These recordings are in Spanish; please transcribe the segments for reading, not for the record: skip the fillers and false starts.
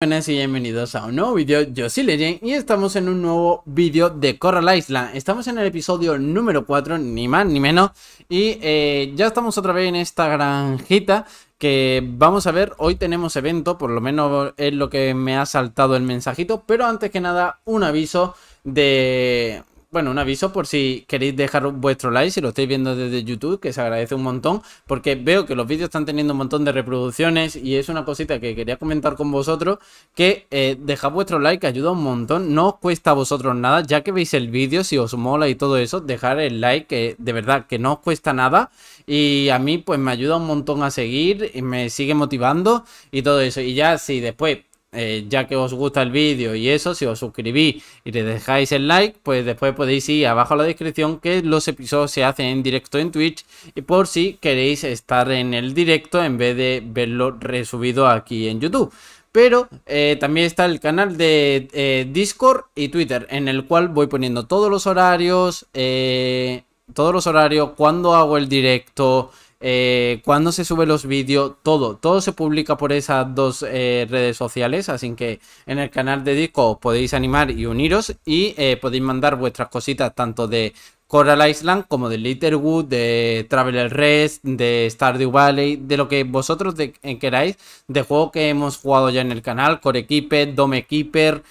Buenas y bienvenidos a un nuevo vídeo, yo soy Lenin y estamos en un nuevo vídeo de Coral Island. Estamos en el episodio número 4, ni más ni menos. Y ya estamos otra vez en esta granjita que vamos a ver, hoy tenemos evento, por lo menos es lo que me ha saltado el mensajito. Pero antes que nada, un aviso de... Bueno, un aviso por si queréis dejar vuestro like, si lo estáis viendo desde YouTube, que se agradece un montón, porque veo que los vídeos están teniendo un montón de reproducciones y es una cosita que quería comentar con vosotros, que dejad vuestro like, ayuda un montón, no os cuesta a vosotros nada, ya que veis el vídeo, si os mola y todo eso, dejar el like, que de verdad que no os cuesta nada y a mí pues me ayuda un montón a seguir, y me sigue motivando y todo eso, y ya si después... ya que os gusta el vídeo y eso, si os suscribís y le dejáis el like, pues después podéis ir abajo a la descripción que los episodios se hacen en directo en Twitch, y por si queréis estar en el directo en vez de verlo resubido aquí en YouTube. Pero también está el canal de Discord y Twitter, en el cual voy poniendo todos los horarios, cuando hago el directo, cuando se suben los vídeos, todo se publica por esas dos redes sociales, así que en el canal de Discord os podéis animar y uniros y podéis mandar vuestras cositas tanto de Coral Island como de Littlewood, de Traveler Rest, de Stardew Valley, de lo que vosotros queráis, de juego que hemos jugado ya en el canal, Core Keeper, Dome Keeper,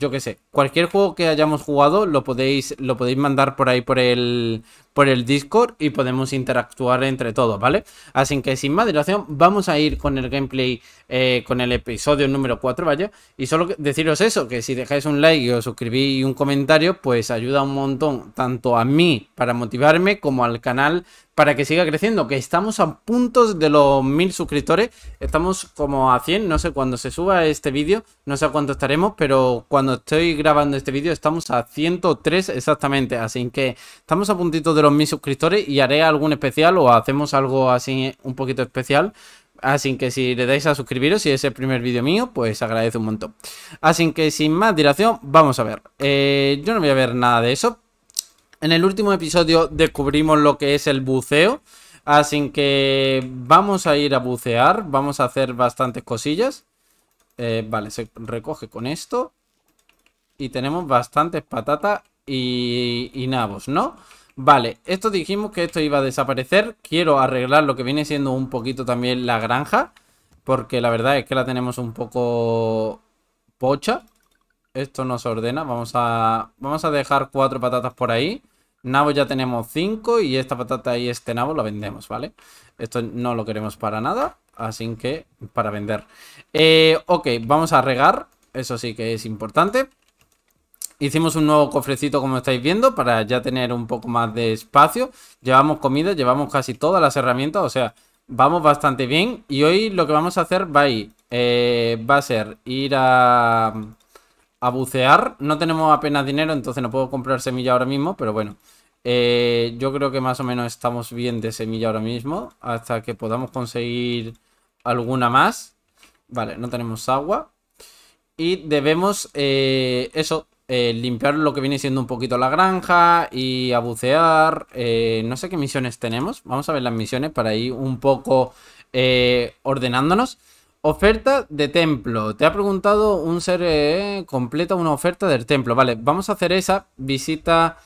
yo que sé, cualquier juego que hayamos jugado lo podéis mandar por ahí por el Discord y podemos interactuar entre todos, ¿vale? Así que sin más dilación vamos a ir con el gameplay, con el episodio número 4, vaya. Y solo deciros eso, que si dejáis un like y os suscribís y un comentario, pues ayuda un montón, tanto a mí para motivarme como al canal para que siga creciendo, que estamos a puntos de los 1000 suscriptores, estamos como a 100, no sé cuándo se suba este vídeo, no sé a cuánto estaremos, pero cuando estoy grabando este vídeo estamos a 103 exactamente, así que estamos a puntito de los 1000 suscriptores y haré algún especial o hacemos algo así un poquito especial. Así que si le dais a suscribiros, si es el primer vídeo mío, pues agradezco un montón. Así que sin más dilación, vamos a ver. Yo no voy a ver nada de eso. En el último episodio descubrimos lo que es el buceo, así que vamos a ir a bucear, vamos a hacer bastantes cosillas. Vale, se recoge con esto y tenemos bastantes patatas y nabos, ¿no? Vale, esto dijimos que esto iba a desaparecer. Quiero arreglar lo que viene siendo un poquito también la granja, porque la verdad es que la tenemos un poco pocha. Esto nos ordena. Vamos a dejar 4 patatas por ahí. Nabo ya tenemos 5 y esta patata y este nabo la vendemos, ¿vale? Esto no lo queremos para nada, así que para vender. Ok, vamos a regar. Eso sí que es importante. Hicimos un nuevo cofrecito, como estáis viendo, para ya tener un poco más de espacio. Llevamos comida, llevamos casi todas las herramientas, o sea, vamos bastante bien. Y hoy lo que vamos a hacer va a ser ir a bucear. No tenemos apenas dinero, entonces no puedo comprar semilla ahora mismo, pero bueno. Yo creo que más o menos estamos bien de semilla ahora mismo, hasta que podamos conseguir alguna más. Vale, no tenemos agua. Y debemos, limpiar lo que viene siendo un poquito la granja y a bucear. No sé qué misiones tenemos. Vamos a ver las misiones para ir un poco ordenándonos. Oferta de templo. Te ha preguntado un ser completa una oferta del templo. Vale, vamos a hacer esa. Visita,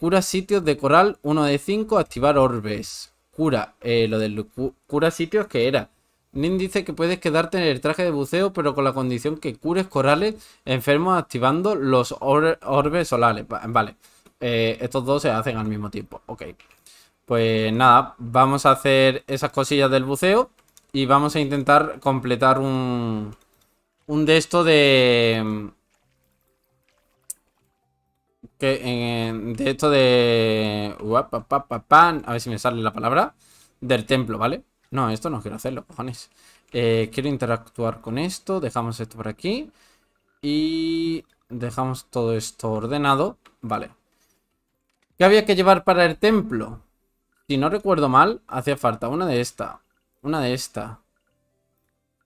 cura sitios de coral 1 de 5, activar orbes. Cura, lo del cura sitios que era. Nin dice que puedes quedarte en el traje de buceo, pero con la condición que cures corales enfermos activando los orbes solares. Vale, estos dos se hacen al mismo tiempo. Ok, pues nada, vamos a hacer esas cosillas del buceo y vamos a intentar completar un de esto de a ver si me sale la palabra, del templo, ¿vale? No, esto no quiero hacerlo, cojones. Quiero interactuar con esto. Dejamos esto por aquí. Y dejamos todo esto ordenado. Vale. ¿Qué había que llevar para el templo? Si no recuerdo mal, hacía falta una de esta. Una de esta.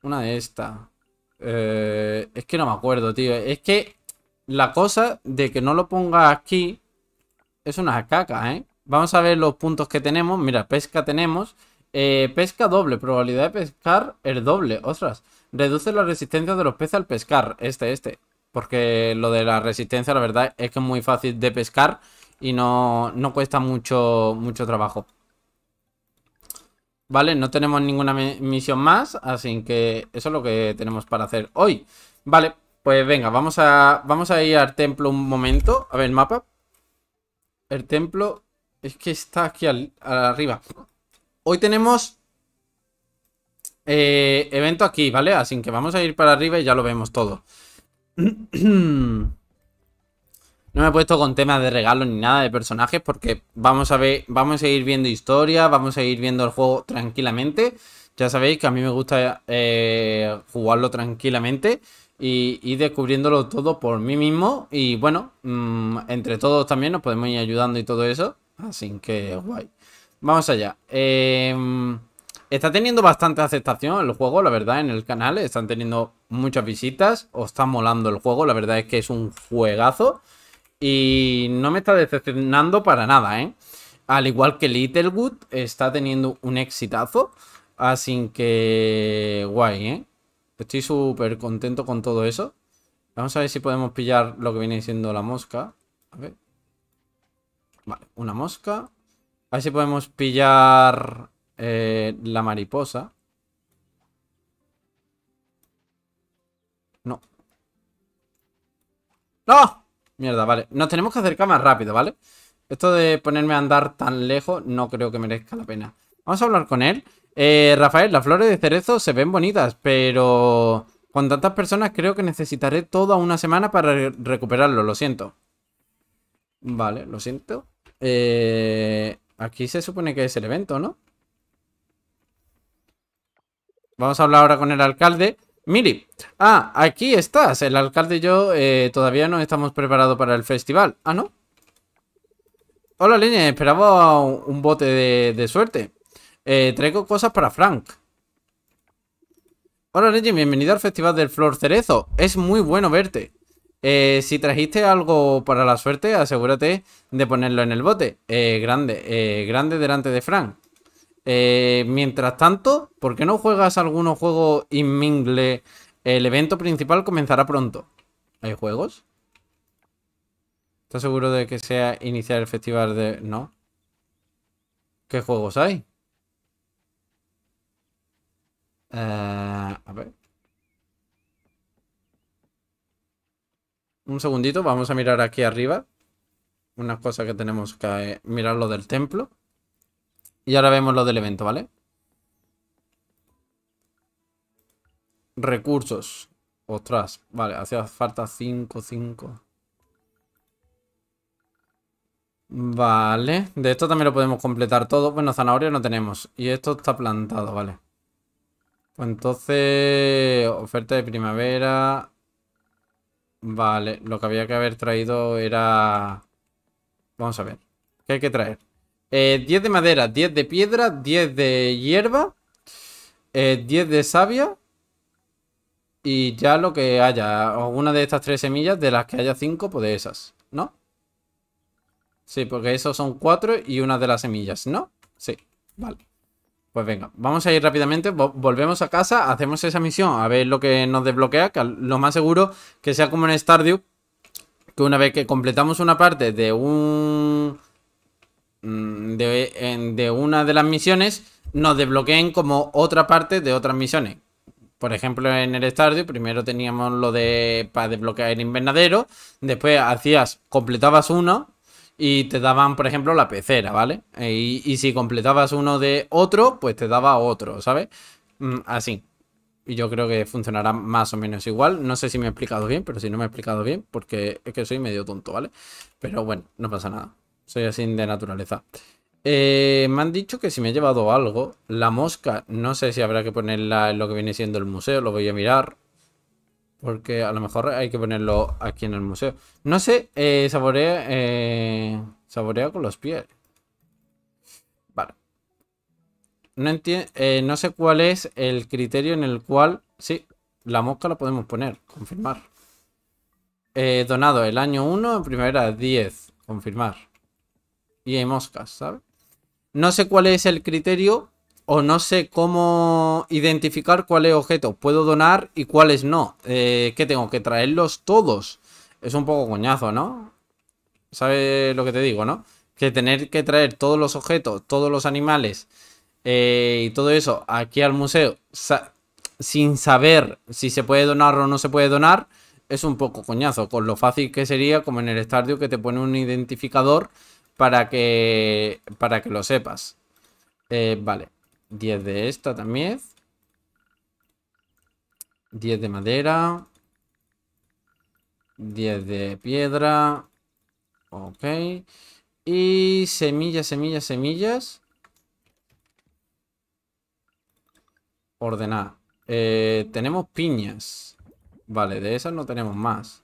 Una de esta. Es que no me acuerdo, tío. Es que la cosa de que no lo ponga aquí es una caca, ¿eh? Vamos a ver los puntos que tenemos. Mira, pesca tenemos. Pesca doble, probabilidad de pescar el doble. Ostras, Reduce la resistencia de los peces al pescar. Porque lo de la resistencia, la verdad, es que es muy fácil de pescar y no cuesta mucho trabajo. Vale, no tenemos ninguna misión más, así que eso es lo que tenemos para hacer hoy. Vale, pues venga, vamos a ir al templo un momento. A ver el mapa. El templo es que está aquí arriba. Hoy tenemos evento aquí, ¿vale? Así que vamos a ir para arriba y ya lo vemos todo. No me he puesto con temas de regalos ni nada de personajes porque vamos a ver, vamos a ir viendo historia, vamos a ir viendo el juego tranquilamente. Ya sabéis que a mí me gusta jugarlo tranquilamente y ir descubriéndolo todo por mí mismo. Y bueno, entre todos también nos podemos ir ayudando y todo eso. Así que guay. Vamos allá. Está teniendo bastante aceptación el juego, la verdad, en el canal. Están teniendo muchas visitas. Os está molando el juego. La verdad es que es un juegazo. Y no me está decepcionando para nada, ¿eh? Al igual que Littlewood, está teniendo un exitazo. Así que guay, ¿eh? Estoy súper contento con todo eso. Vamos a ver si podemos pillar lo que viene siendo la mosca. A ver. Vale, una mosca. A ver si podemos pillar la mariposa. No. ¡No! Mierda, vale. Nos tenemos que acercar más rápido, ¿vale? Esto de ponerme a andar tan lejos no creo que merezca la pena. Vamos a hablar con él. Rafael, las flores de cerezo se ven bonitas, pero con tantas personas creo que necesitaré toda una semana para recuperarlo. Lo siento. Vale, lo siento. Aquí se supone que es el evento, ¿no? Vamos a hablar ahora con el alcalde. Miri, aquí estás. El alcalde y yo todavía no estamos preparados para el festival. Ah, ¿no? Hola, Lenin. Esperaba un bote de suerte. Traigo cosas para Frank. Hola, Lenin. Bienvenido al festival del Flor Cerezo. Es muy bueno verte. Si trajiste algo para la suerte, asegúrate de ponerlo en el bote. Grande delante de Frank. Mientras tanto, ¿por qué no juegas algunos juegos y mingle? El evento principal comenzará pronto. ¿Hay juegos? ¿Estás seguro de que sea iniciar el festival de...? No. ¿Qué juegos hay? A ver. Un segundito, vamos a mirar aquí arriba. Una cosa que tenemos que mirar, lo del templo. Y ahora vemos lo del evento, ¿vale? Recursos. Ostras, vale, hacía falta 5. Vale, de esto también lo podemos completar todo. Bueno, zanahoria no tenemos. Y esto está plantado, vale. Pues entonces, oferta de primavera. Vale, lo que había que haber traído era... Vamos a ver, ¿qué hay que traer? 10 de madera, 10 de piedra, 10 de hierba, 10 de savia y ya lo que haya. Alguna de estas 3 semillas, de las que haya 5, pues de esas, ¿no? Sí, porque esos son 4 y una de las semillas, ¿no? Sí, vale. Pues venga, vamos a ir rápidamente, volvemos a casa, hacemos esa misión, a ver lo que nos desbloquea, que lo más seguro que sea como en Stardew, que una vez que completamos una parte de un... de una de las misiones nos desbloqueen como otra parte de otras misiones. Por ejemplo, en el Stardew primero teníamos lo de para desbloquear el invernadero, después completabas uno y te daban, por ejemplo, la pecera, ¿vale? Y si completabas uno de otro, pues te daba otro, ¿sabes? Así. Y yo creo que funcionará más o menos igual. No sé si me he explicado bien, pero si no me he explicado bien, porque es que soy medio tonto, ¿vale? Pero bueno, no pasa nada. Soy así de naturaleza. Me han dicho que si me he llevado algo. La mosca, no sé si habrá que ponerla en lo que viene siendo el museo. Lo voy a mirar. Porque a lo mejor hay que ponerlo aquí en el museo. No sé, saborea con los pies. Vale. No entiendo, no sé cuál es el criterio en el cual... Sí, la mosca la podemos poner. Confirmar. Donado el año 1, en primavera 10. Confirmar. Y hay moscas, ¿sabes? No sé cuál es el criterio o no sé cómo identificar cuáles objetos puedo donar y cuáles no. ¿Qué tengo? ¿Que traerlos todos? Es un poco coñazo, ¿no? ¿Sabes lo que te digo, no? Que tener que traer todos los objetos, todos los animales y todo eso aquí al museo sin saber si se puede donar o no se puede donar es un poco coñazo, con lo fácil que sería como en el Stardew que te pone un identificador para que lo sepas. Vale, 10 de esta también, 10 de madera, 10 de piedra. Ok. Y semillas, semillas, semillas. Ordenar. Tenemos piñas. Vale, de esas no tenemos más.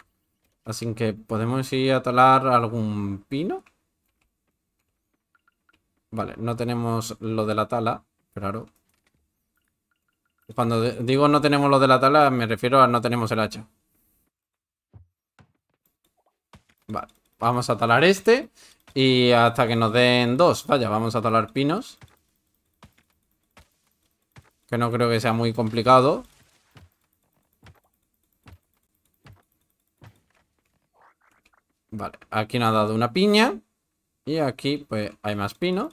Así que podemos ir a talar algún pino. Vale, no tenemos lo de la tala, claro. Cuando digo no tenemos lo de la tala, me refiero a no tenemos el hacha. Vale, vamos a talar este. Y hasta que nos den dos. Vaya, vamos a talar pinos. Que no creo que sea muy complicado. Vale, aquí nos ha dado una piña. Y aquí pues hay más pino.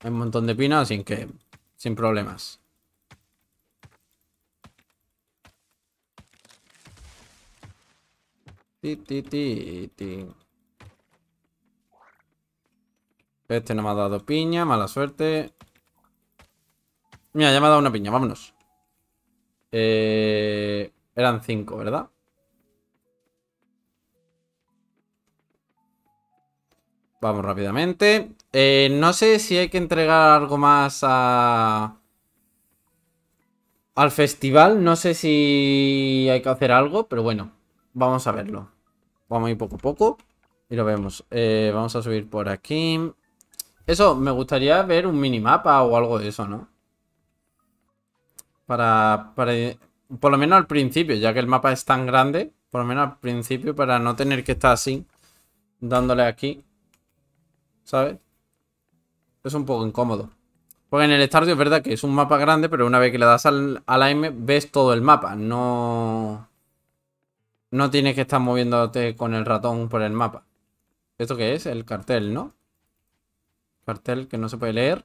Hay un montón de pinos, así que sin problemas. Ti, ti, ti, ti. Este no me ha dado piña, mala suerte. Mira, ya me ha dado una piña, vámonos. Eran 5, ¿verdad? Vamos rápidamente. No sé si hay que entregar algo más al festival. No sé si hay que hacer algo, pero bueno, vamos a verlo. Vamos a ir poco a poco y lo vemos. Vamos a subir por aquí. Eso, me gustaría ver un minimapa o algo de eso, ¿no? Para por lo menos al principio, ya que el mapa es tan grande, por lo menos al principio, para no tener que estar así, dándole aquí, ¿sabes? Es un poco incómodo. Porque en el Stardew es verdad que es un mapa grande, pero una vez que le das al aim ves todo el mapa. No tienes que estar moviéndote con el ratón por el mapa. ¿Esto qué es? El cartel, ¿no? Cartel que no se puede leer.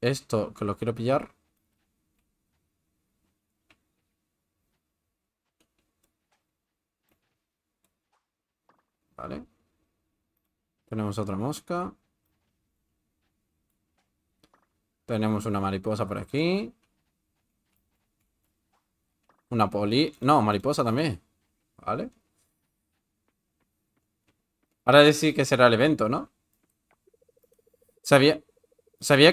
Esto, que lo quiero pillar. Vale. Tenemos otra mosca. Tenemos una mariposa por aquí. Una poli... No, mariposa también. Vale. Ahora decir que será el evento, ¿no? Sabía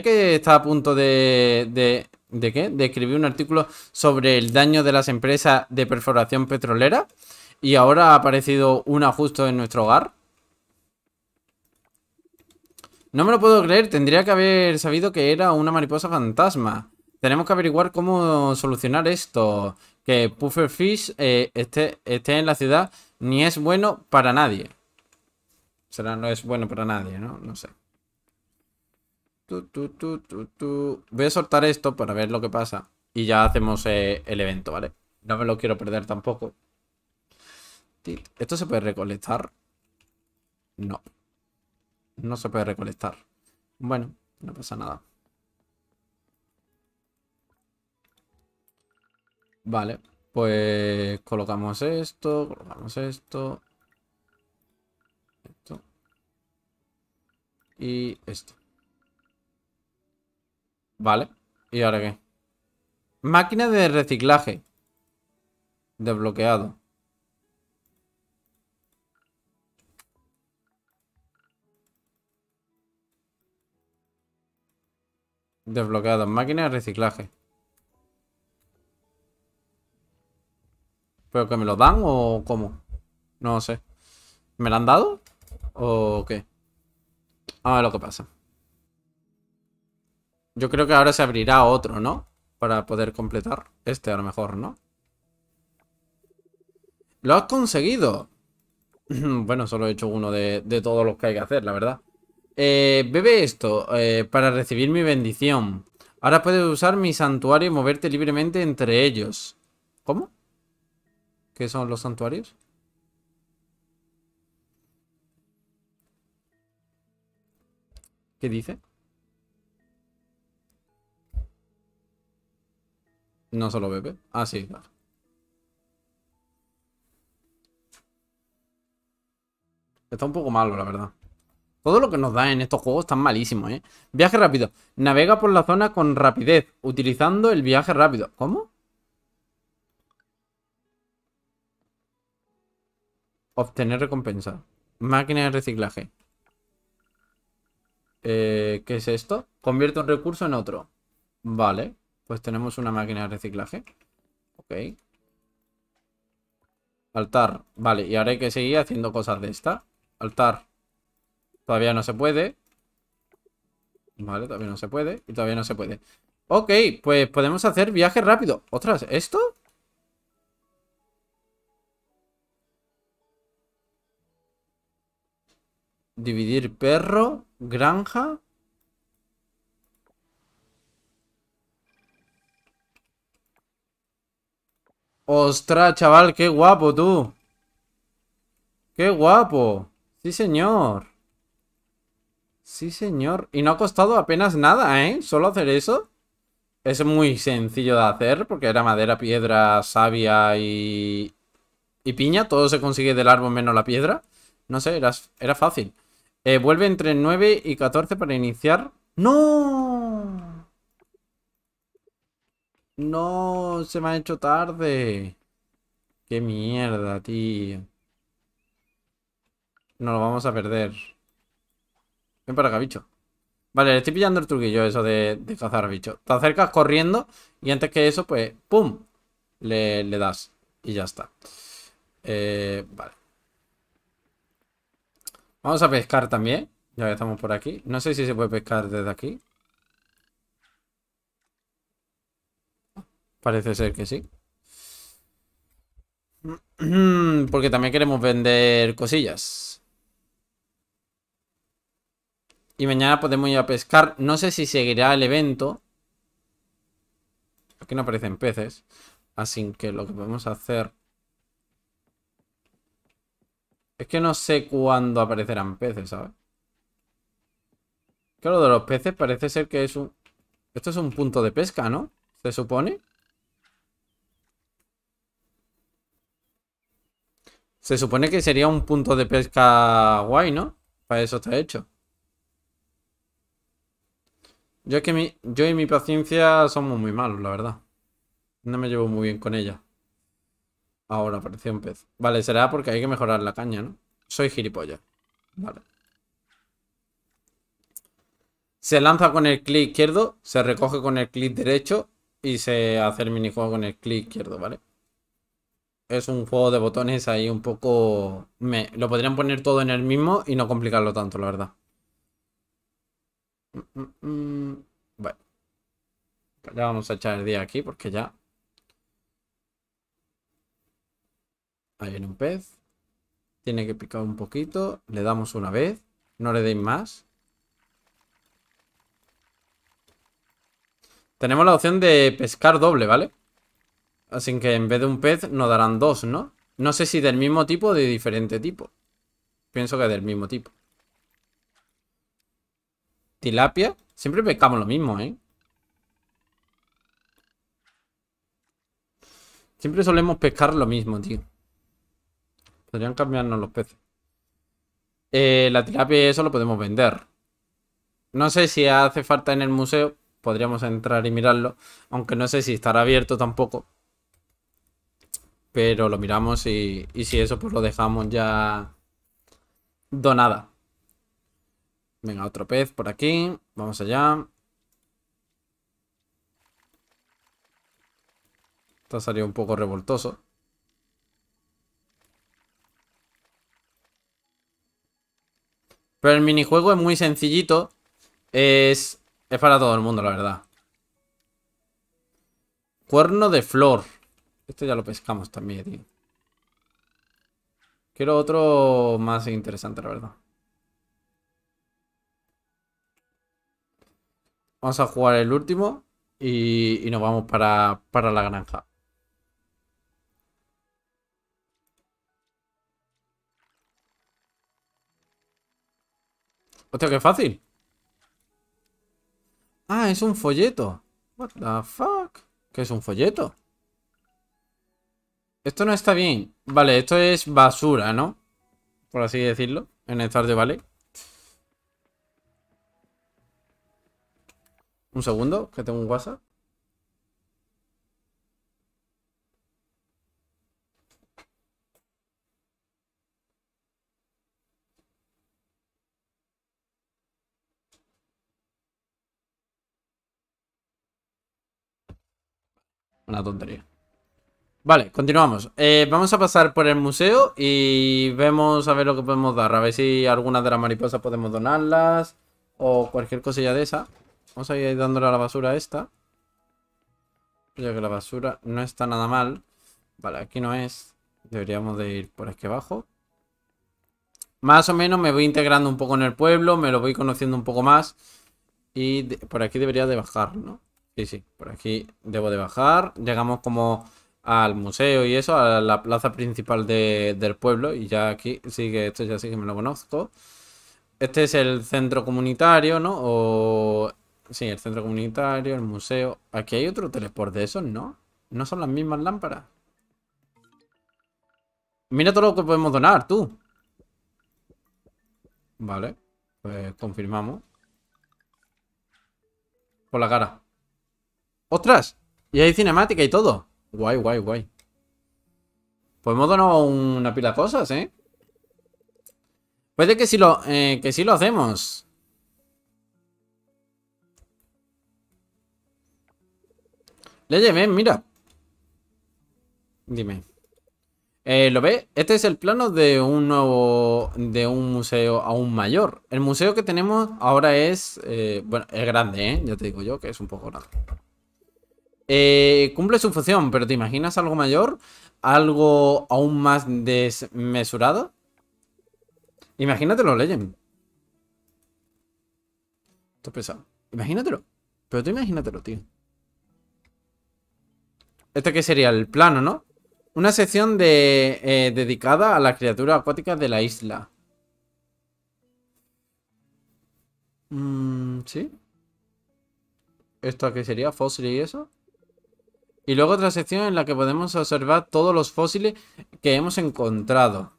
que estaba a punto ¿de qué? De escribir un artículo sobre el daño de las empresas de perforación petrolera. Y ahora ha aparecido una justo en nuestro hogar. No me lo puedo creer. Tendría que haber sabido que era una mariposa fantasma. Tenemos que averiguar cómo solucionar esto. Que Pufferfish esté en la ciudad ni es bueno para nadie. Será no es bueno para nadie, ¿no? No sé. Voy a soltar esto para ver lo que pasa. Y ya hacemos el evento, ¿vale? No me lo quiero perder tampoco. ¿Esto se puede recolectar? No. No se puede recolectar. Bueno, no pasa nada. Vale, pues colocamos esto, colocamos esto, esto y esto. Vale, ¿y ahora qué? Máquina de reciclaje. Desbloqueado. Desbloqueado, máquina de reciclaje. ¿Pero que me lo dan o cómo? No sé. ¿Me lo han dado? ¿O qué? A ver lo que pasa. Yo creo que ahora se abrirá otro, ¿no? Para poder completar este a lo mejor, ¿no? ¡Lo has conseguido! Bueno, solo he hecho uno de todos los que hay que hacer, la verdad. Bebe esto para recibir mi bendición. Ahora puedes usar mi santuario y moverte libremente entre ellos. ¿Cómo? ¿Qué son los santuarios? ¿Qué dice? No solo bebe. Ah, sí, claro. Está un poco malo, la verdad. Todo lo que nos da en estos juegos está malísimo, ¿eh? Viaje rápido. Navega por la zona con rapidez, utilizando el viaje rápido. ¿Cómo? Obtener recompensa. Máquina de reciclaje. ¿Qué es esto? Convierte un recurso en otro. Vale. Pues tenemos una máquina de reciclaje. Ok. Altar. Vale, y ahora hay que seguir haciendo cosas de esta. Altar. Todavía no se puede. Vale, todavía no se puede. Y todavía no se puede. Ok, pues podemos hacer viaje rápido. Ostras, ¿esto? Dividir perro, granja. Ostras, chaval, qué guapo tú. Qué guapo. Sí, señor. Sí, señor. Y no ha costado apenas nada, ¿eh? Solo hacer eso. Es muy sencillo de hacer porque era madera, piedra, savia y piña. Todo se consigue del árbol menos la piedra. No sé, era fácil. Vuelve entre 9 y 14 para iniciar. ¡No! ¡No! Se me ha hecho tarde. ¡Qué mierda, tío! No lo vamos a perder. Ven para acá, bicho. Vale, le estoy pillando el truquillo eso de cazar bicho. Te acercas corriendo y antes que eso, pues, ¡pum! Le das y ya está. Vale. Vamos a pescar también, ya que estamos por aquí. No sé si se puede pescar desde aquí. Parece ser que sí. Porque también queremos vender cosillas. Y mañana podemos ir a pescar. No sé si seguirá el evento. Aquí no aparecen peces. Así que lo que podemos hacer... Es que no sé cuándo aparecerán peces, ¿sabes? Claro, de los peces parece ser que es un... Esto es un punto de pesca, ¿no? ¿Se supone? Se supone que sería un punto de pesca guay, ¿no? Para eso está hecho. Yo y mi paciencia somos muy malos, la verdad. No me llevo muy bien con ella. Ahora apareció un pez. Vale, será porque hay que mejorar la caña, ¿no? Soy gilipollas. Vale. Se lanza con el clic izquierdo, se recoge con el clic derecho y se hace el minijuego con el clic izquierdo, ¿vale? Es un juego de botones ahí un poco... Lo podrían poner todo en el mismo y no complicarlo tanto, la verdad. Bueno. Ya vamos a echar el día aquí porque ya... Ahí viene un pez. Tiene que picar un poquito. Le damos una vez. No le deis más. Tenemos la opción de pescar doble, ¿vale? Así que en vez de un pez nos darán dos, ¿no? No sé si del mismo tipo o de diferente tipo. Pienso que del mismo tipo. Tilapia. Siempre pescamos lo mismo, ¿eh? Siempre solemos pescar lo mismo, tío. Podrían cambiarnos los peces. La tilapia eso lo podemos vender. No sé si hace falta en el museo. Podríamos entrar y mirarlo. Aunque no sé si estará abierto tampoco. Pero lo miramos y si eso pues lo dejamos ya donada. Venga, otro pez por aquí. Vamos allá. Esto salió un poco revoltoso. Pero el minijuego es muy sencillito. Es para todo el mundo, la verdad. Cuerno de flor. Esto ya lo pescamos también, tío. Quiero otro más interesante, la verdad. Vamos a jugar el último y nos vamos para la granja. Hostia, qué fácil. Ah, es un folleto. What the fuck? ¿Qué es un folleto? Esto no está bien. Vale, esto es basura, ¿no? Por así decirlo. En el Stardew Valley. Un segundo, que tengo un WhatsApp. Una tontería. Vale, continuamos. Vamos a pasar por el museo y vemos a ver lo que podemos dar. A ver si algunas de las mariposas podemos donarlas o cualquier cosilla de esa. Vamos a ir dándole a la basura esta. Ya que la basura no está nada mal. Vale, aquí no es. Deberíamos de ir por aquí abajo. Más o menos me voy integrando un poco en el pueblo. Me lo voy conociendo un poco más. Y por aquí debería de bajar, ¿no? Sí, por aquí debo de bajar. Llegamos como al museo y eso. A la plaza principal del pueblo. Y ya aquí sigue esto. Ya sí que me lo conozco. Este es el centro comunitario, ¿no? O... sí, el centro comunitario, el museo. Aquí hay otro teleport de esos, ¿no? No son las mismas lámparas. Mira todo lo que podemos donar, tú. Vale, pues confirmamos. Por la cara. ¡Ostras! Y hay cinemática y todo. Guay, guay, guay. Pues hemos donado una pila de cosas, ¿eh? Puede que sí lo hacemos. Léyeme, mira. Dime. ¿Lo ves? Este es el plano de un museo aún mayor. El museo que tenemos ahora es... bueno, es grande, ¿eh? Ya te digo yo que es un poco grande. Cumple su función, pero ¿te imaginas algo mayor? ¿Algo aún más desmesurado? Imagínatelo, Legend. Esto es pesado. Imagínatelo. Pero tú imagínatelo, tío. Este que sería el plano, ¿no? Una sección dedicada a las criaturas acuáticas de la isla. ¿Sí? ¿Esto que sería? ¿Fósiles y eso? Y luego otra sección en la que podemos observar todos los fósiles que hemos encontrado.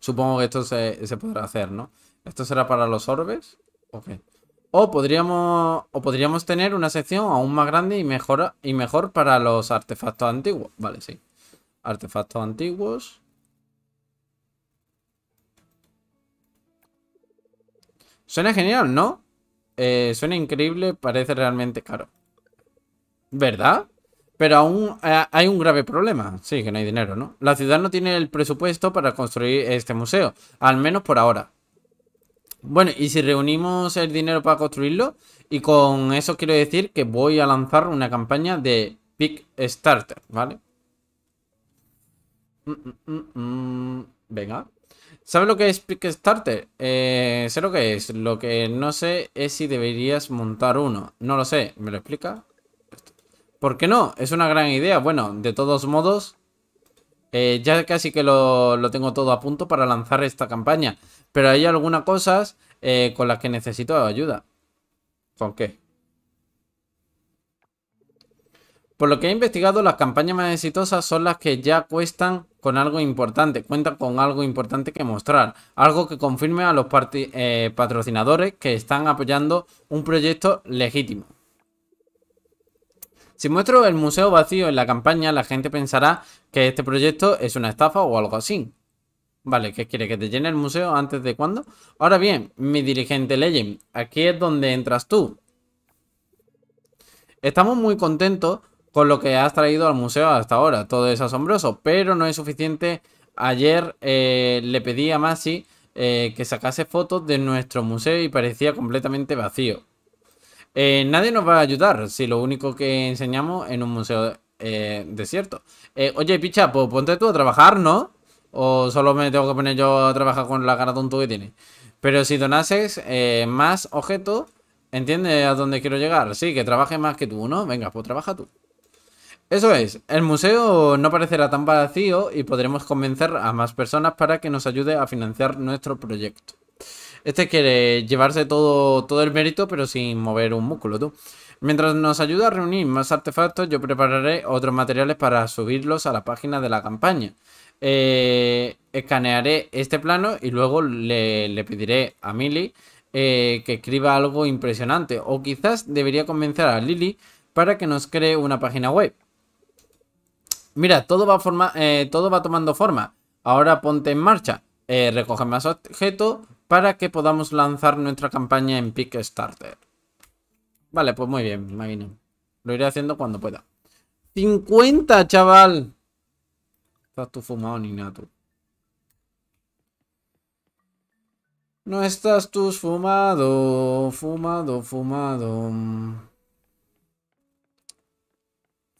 Supongo que esto se podrá hacer, ¿no? ¿Esto será para los orbes? Ok. O podríamos tener una sección aún más grande y mejor para los artefactos antiguos. Vale, sí. Artefactos antiguos. Suena genial, ¿no? Suena increíble, parece realmente caro. ¿Verdad? Pero aún hay un grave problema. Sí, que no hay dinero, ¿no? La ciudad no tiene el presupuesto para construir este museo. Al menos por ahora. Bueno, y si reunimos el dinero para construirlo, y con eso quiero decir que voy a lanzar una campaña de Kickstarter, ¿vale? Venga. ¿Sabes lo que es Kickstarter? Sé lo que es. Lo que no sé es si deberías montar uno. No lo sé. ¿Me lo explica? ¿Por qué no? Es una gran idea. Bueno, de todos modos... ya casi que lo tengo todo a punto para lanzar esta campaña. Pero hay algunas cosas con las que necesito ayuda. ¿Con qué? Por lo que he investigado, las campañas más exitosas son las que ya cuentan con algo importante que mostrar. Algo que confirme a los patrocinadores que están apoyando un proyecto legítimo. Si muestro el museo vacío en la campaña, la gente pensará que este proyecto es una estafa o algo así. Vale, ¿qué quiere? ¿Que te llene el museo antes de cuándo? Ahora bien, mi dirigente Legend, aquí es donde entras tú. Estamos muy contentos con lo que has traído al museo hasta ahora. Todo es asombroso, pero no es suficiente. Ayer le pedí a Masi que sacase fotos de nuestro museo y parecía completamente vacío. Nadie nos va a ayudar si lo único que enseñamos en un museo desierto. Oye, picha, pues ponte tú a trabajar, ¿no? O solo me tengo que poner yo a trabajar con la cara tonta que tiene. Pero si donases más objetos, ¿entiendes a dónde quiero llegar? Sí, que trabaje más que tú, ¿no? Venga, pues trabaja tú. Eso es, el museo no parecerá tan vacío y podremos convencer a más personas para que nos ayude a financiar nuestro proyecto. Este quiere llevarse todo el mérito, pero sin mover un músculo, tú. Mientras nos ayuda a reunir más artefactos, yo prepararé otros materiales para subirlos a la página de la campaña. Escanearé este plano y luego le pediré a Milly que escriba algo impresionante. O quizás debería convencer a Lily para que nos cree una página web. Mira, todo va tomando forma. Ahora ponte en marcha. Recoge más objetos para que podamos lanzar nuestra campaña en Kickstarter. Vale, pues muy bien, imagino. Lo iré haciendo cuando pueda. ¡50, chaval! Estás tú fumado ni nada, tú. No estás tú fumado, fumado.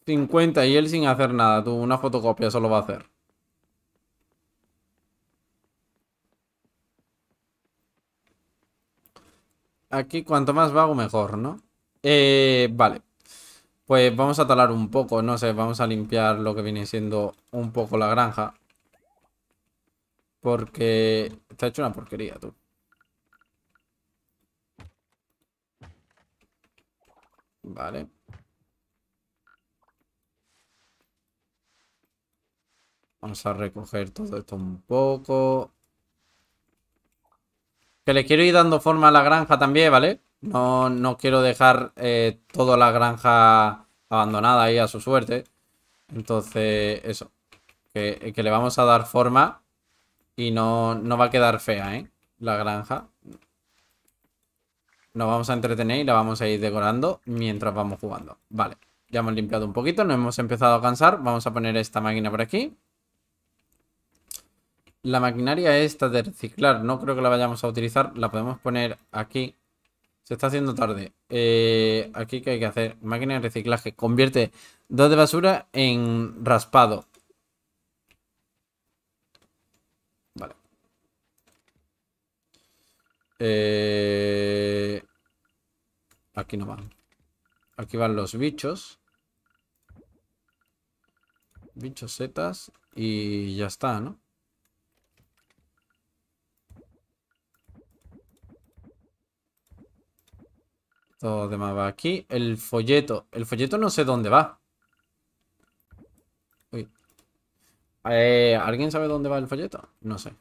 50 y él sin hacer nada, tú. Una fotocopia solo va a hacer. Aquí cuanto más vago mejor, ¿no? Vale. Pues vamos a talar un poco, no sé, vamos a limpiar lo que viene siendo un poco la granja. Porque está hecho una porquería, tú. Vale. Vamos a recoger todo esto un poco. Que le quiero ir dando forma a la granja también, ¿vale? No quiero dejar toda la granja abandonada ahí a su suerte. Entonces, eso. Que le vamos a dar forma y no va a quedar fea, ¿eh? La granja. Nos vamos a entretener y la vamos a ir decorando mientras vamos jugando. Vale, ya hemos limpiado un poquito, nos hemos empezado a cansar. Vamos a poner esta máquina por aquí. La maquinaria esta de reciclar, no creo que la vayamos a utilizar. La podemos poner aquí. Se está haciendo tarde. Aquí, ¿qué hay que hacer? Máquina de reciclaje. Convierte 2 de basura en raspado. Vale. Aquí no van. Aquí van los bichos. Bichos setas. Y ya está, ¿no? Todo demás va aquí. El folleto. El folleto no sé dónde va. Uy. ¿Alguien sabe dónde va el folleto? No sé.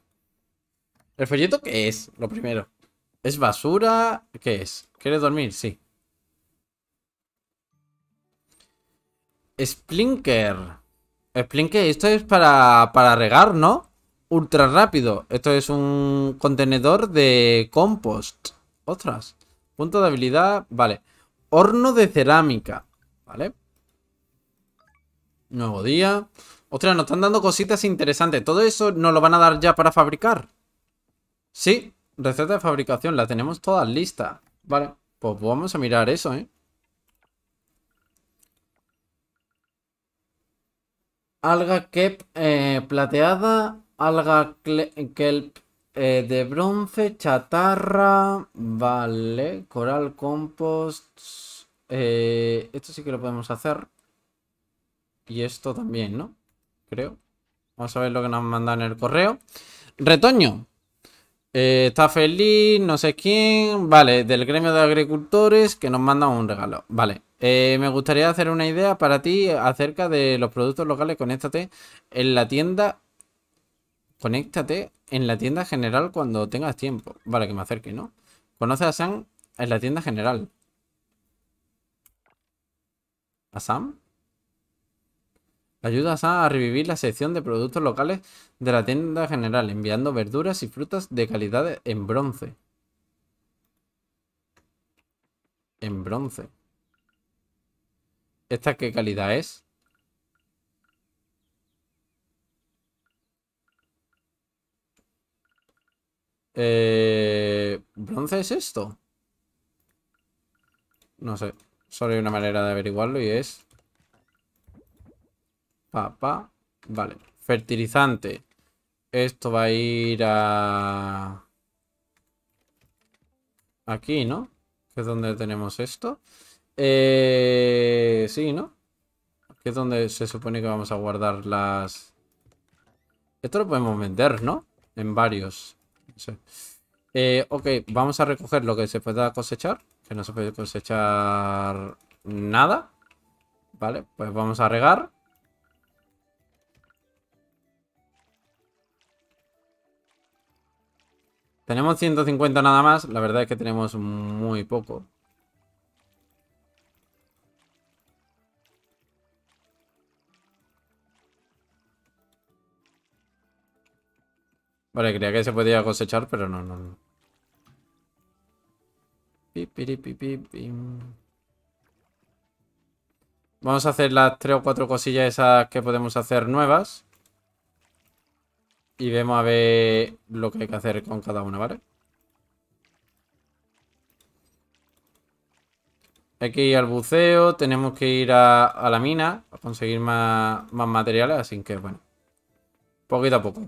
¿El folleto qué es? Lo primero. ¿Es basura? ¿Qué es? ¿Quieres dormir? Sí. Splinker. Splinker, esto es para regar, ¿no? Ultra rápido. Esto es un contenedor de compost. Ostras. Punto de habilidad, vale. Horno de cerámica, vale. Nuevo día. Ostras, nos están dando cositas interesantes. Todo eso nos lo van a dar ya para fabricar. Sí, receta de fabricación, la tenemos toda lista. Vale, pues vamos a mirar eso, ¿eh? Alga kelp plateada, alga kelp de bronce, chatarra. Vale, coral, compost. Esto sí que lo podemos hacer. Y esto también, ¿no? Creo. Vamos a ver lo que nos han mandado en el correo. Retoño. Está feliz, no sé quién. Vale, del gremio de agricultores que nos mandan un regalo. Vale. Me gustaría hacer una idea para ti acerca de los productos locales. Conéctate en la tienda. Conéctate en la tienda general cuando tengas tiempo. Vale, que me acerque, ¿no? Conoce a Sam en la tienda general. ¿A Sam? Ayuda a Sam a revivir la sección de productos locales de la tienda general, enviando verduras y frutas de calidad en bronce. En bronce. ¿Esta qué calidad es? ¿Bronce es esto? No sé. Solo hay una manera de averiguarlo y es... Papá. Vale. Fertilizante. Esto va a ir a... Aquí, ¿no? Que es donde tenemos esto. Sí, ¿no? Aquí es donde se supone que vamos a guardar las... Esto lo podemos vender, ¿no? En varios. No sé. Ok, vamos a recoger lo que se pueda cosechar. Que no se puede cosechar nada. Vale, pues vamos a regar. Tenemos 150 nada más. La verdad es que tenemos muy poco. Vale, creía que se podía cosechar, pero no, no, no. Vamos a hacer las 3 o 4 cosillas esas que podemos hacer nuevas. Y vemos a ver lo que hay que hacer con cada una, ¿vale? Hay que ir al buceo, tenemos que ir a la mina a conseguir más materiales, así que bueno. Poquito a poco.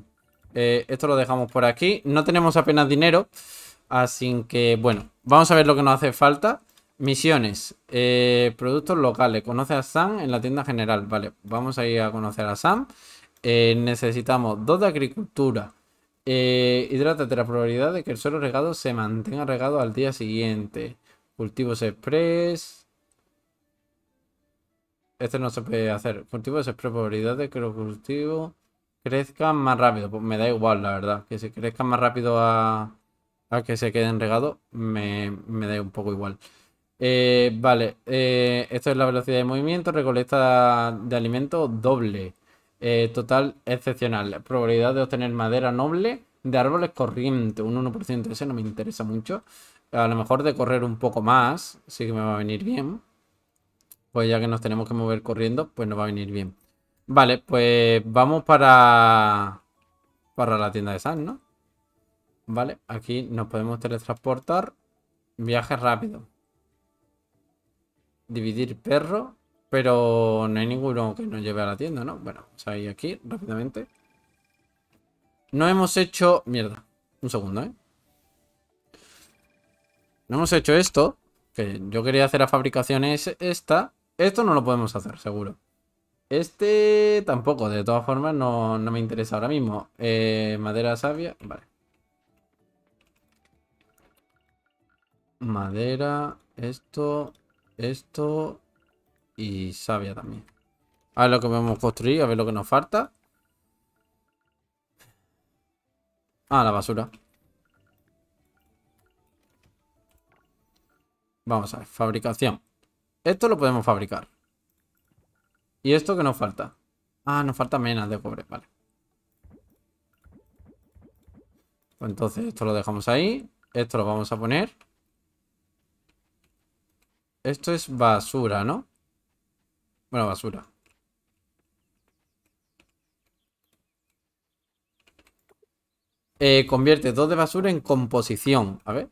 Esto lo dejamos por aquí. No tenemos apenas dinero, así que bueno. Vamos a ver lo que nos hace falta. Misiones, productos locales. Conoce a Sam en la tienda general. Vale, vamos a ir a conocer a Sam. Necesitamos 2 de agricultura. Hidrátate la probabilidad de que el suelo regado se mantenga regado al día siguiente. Cultivos express. Este no se puede hacer. Cultivos express, probabilidad de que los cultivos crezcan más rápido. Pues me da igual, la verdad. Que se crezcan más rápido a que se queden regados, me da un poco igual. Vale, esto es la velocidad de movimiento. Recolecta de alimento doble. Total excepcional. Probabilidad de obtener madera noble de árboles corriente, un 1%. Ese no me interesa mucho. A lo mejor de correr un poco más sí que me va a venir bien. Pues ya que nos tenemos que mover corriendo, pues nos va a venir bien. Vale, pues vamos para la tienda de Sam, ¿no? Vale, aquí nos podemos teletransportar. Viaje rápido. Dividir perro. Pero no hay ninguno que nos lleve a la tienda, ¿no? Bueno, vamos a ir aquí rápidamente. No hemos hecho... Mierda. Un segundo, ¿eh? No hemos hecho esto. Que yo quería hacer a fabricaciones esta. Esto no lo podemos hacer, seguro. Este tampoco. De todas formas, no me interesa ahora mismo. Madera savia. Vale. Madera. Esto. Esto. Y savia también. A ver lo que podemos construir, a ver lo que nos falta. Ah, la basura. Vamos a ver, fabricación. Esto lo podemos fabricar. ¿Y esto qué nos falta? Ah, nos falta menas de cobre, vale. Pues entonces esto lo dejamos ahí. Esto lo vamos a poner. Esto es basura, ¿no? Bueno, basura. Convierte 2 de basura en composición. A ver.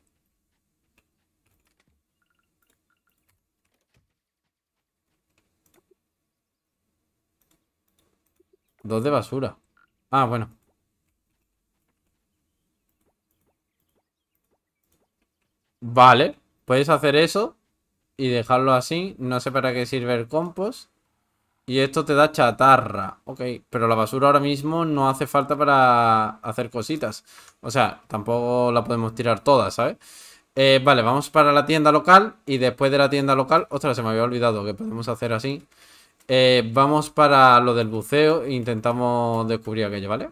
Dos de basura. Ah, bueno. Vale. Puedes hacer eso. Y dejarlo así. No sé para qué sirve el compost. Y esto te da chatarra. Ok, pero la basura ahora mismo no hace falta para hacer cositas. O sea, tampoco la podemos tirar toda, ¿sabes? Vale, vamos para la tienda local. Y después de la tienda local... Ostras, se me había olvidado que podemos hacer así. Vamos para lo del buceo e intentamos descubrir aquello, ¿vale?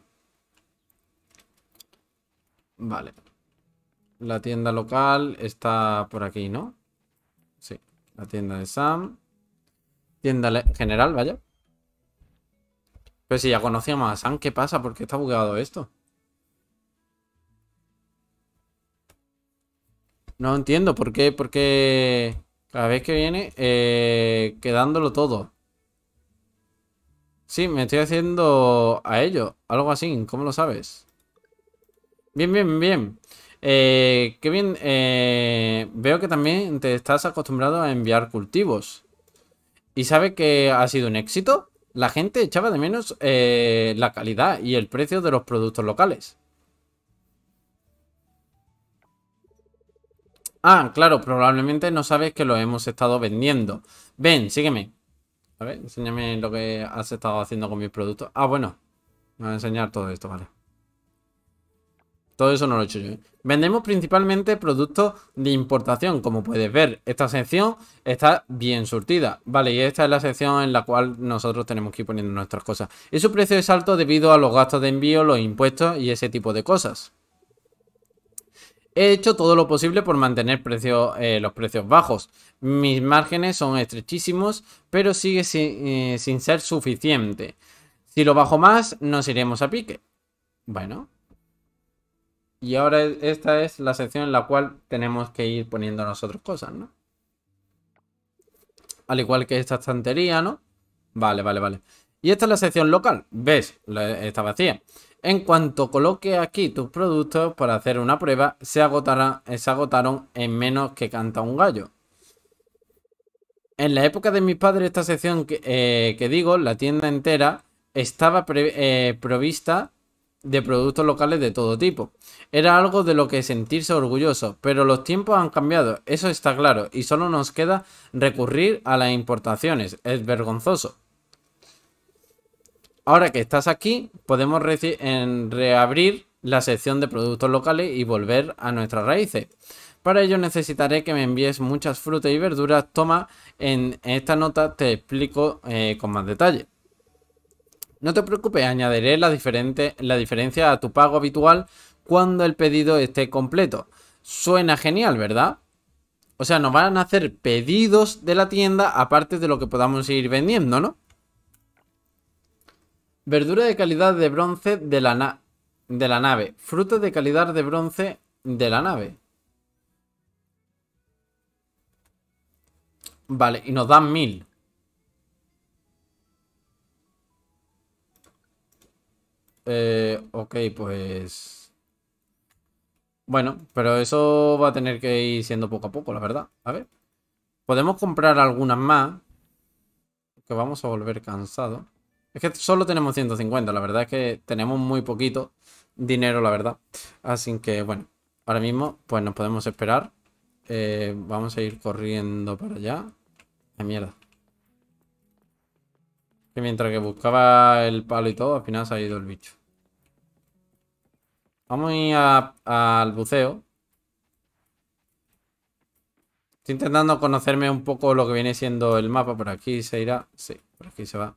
Vale. La tienda local está por aquí, ¿no? Sí, la tienda de Sam. Tienda general, vaya. Pero si ya conocíamos a Sam, ¿qué pasa? ¿Por qué está bugueado esto? No entiendo por qué. Porque cada vez que viene quedándolo todo. Sí, me estoy haciendo a ello. Algo así, ¿cómo lo sabes? Bien, bien, bien. Qué bien, veo que también te estás acostumbrado a enviar cultivos. ¿Y sabe que ha sido un éxito? La gente echaba de menos la calidad y el precio de los productos locales. Ah, claro, probablemente no sabes que lo hemos estado vendiendo. Ven, sígueme. A ver, enséñame lo que has estado haciendo con mis productos. Ah, bueno. Me voy a enseñar todo esto, vale. Todo eso no lo he hecho yo. Vendemos principalmente productos de importación. Como puedes ver, esta sección está bien surtida. Vale, y esta es la sección en la cual nosotros tenemos que ir poniendo nuestras cosas. Y su precio es alto debido a los gastos de envío, los impuestos y ese tipo de cosas. He hecho todo lo posible por mantener los precios bajos. Mis márgenes son estrechísimos, pero sigue sin ser suficiente. Si lo bajo más, nos iremos a pique. Bueno. Y ahora esta es la sección en la cual tenemos que ir poniendo nosotros cosas, ¿no? Al igual que esta estantería, ¿no? Vale, vale, vale. Y esta es la sección local. ¿Ves? Está vacía. En cuanto coloque aquí tus productos para hacer una prueba, se agotaron en menos que canta un gallo. En la época de mis padres, esta sección que digo, la tienda entera, estaba provista de productos locales de todo tipo. Era algo de lo que sentirse orgulloso, pero los tiempos han cambiado, eso está claro, y solo nos queda recurrir a las importaciones. Es vergonzoso. Ahora que estás aquí, podemos reabrir la sección de productos locales y volver a nuestras raíces. Para ello necesitaré que me envíes muchas frutas y verduras. Toma, en esta nota te explico con más detalle. No te preocupes, añadiré la diferencia a tu pago habitual cuando el pedido esté completo. Suena genial, ¿verdad? O sea, nos van a hacer pedidos de la tienda aparte de lo que podamos ir vendiendo, ¿no? Verdura de calidad de bronce de la nave. Fruta de calidad de bronce de la nave. Vale, y nos dan 1000. Ok, pues... Bueno, pero eso va a tener que ir siendo poco a poco, la verdad. A ver. Podemos comprar algunas más. Que vamos a volver cansados. Es que solo tenemos 150, la verdad es que tenemos muy poquito dinero, la verdad. Así que, bueno, ahora mismo pues nos podemos esperar. Vamos a ir corriendo para allá. ¡Qué mierda! Que mientras que buscaba el palo y todo, al final se ha ido el bicho. Vamos a ir al buceo. Estoy intentando conocerme un poco lo que viene siendo el mapa. Por aquí se irá. Sí, por aquí se va.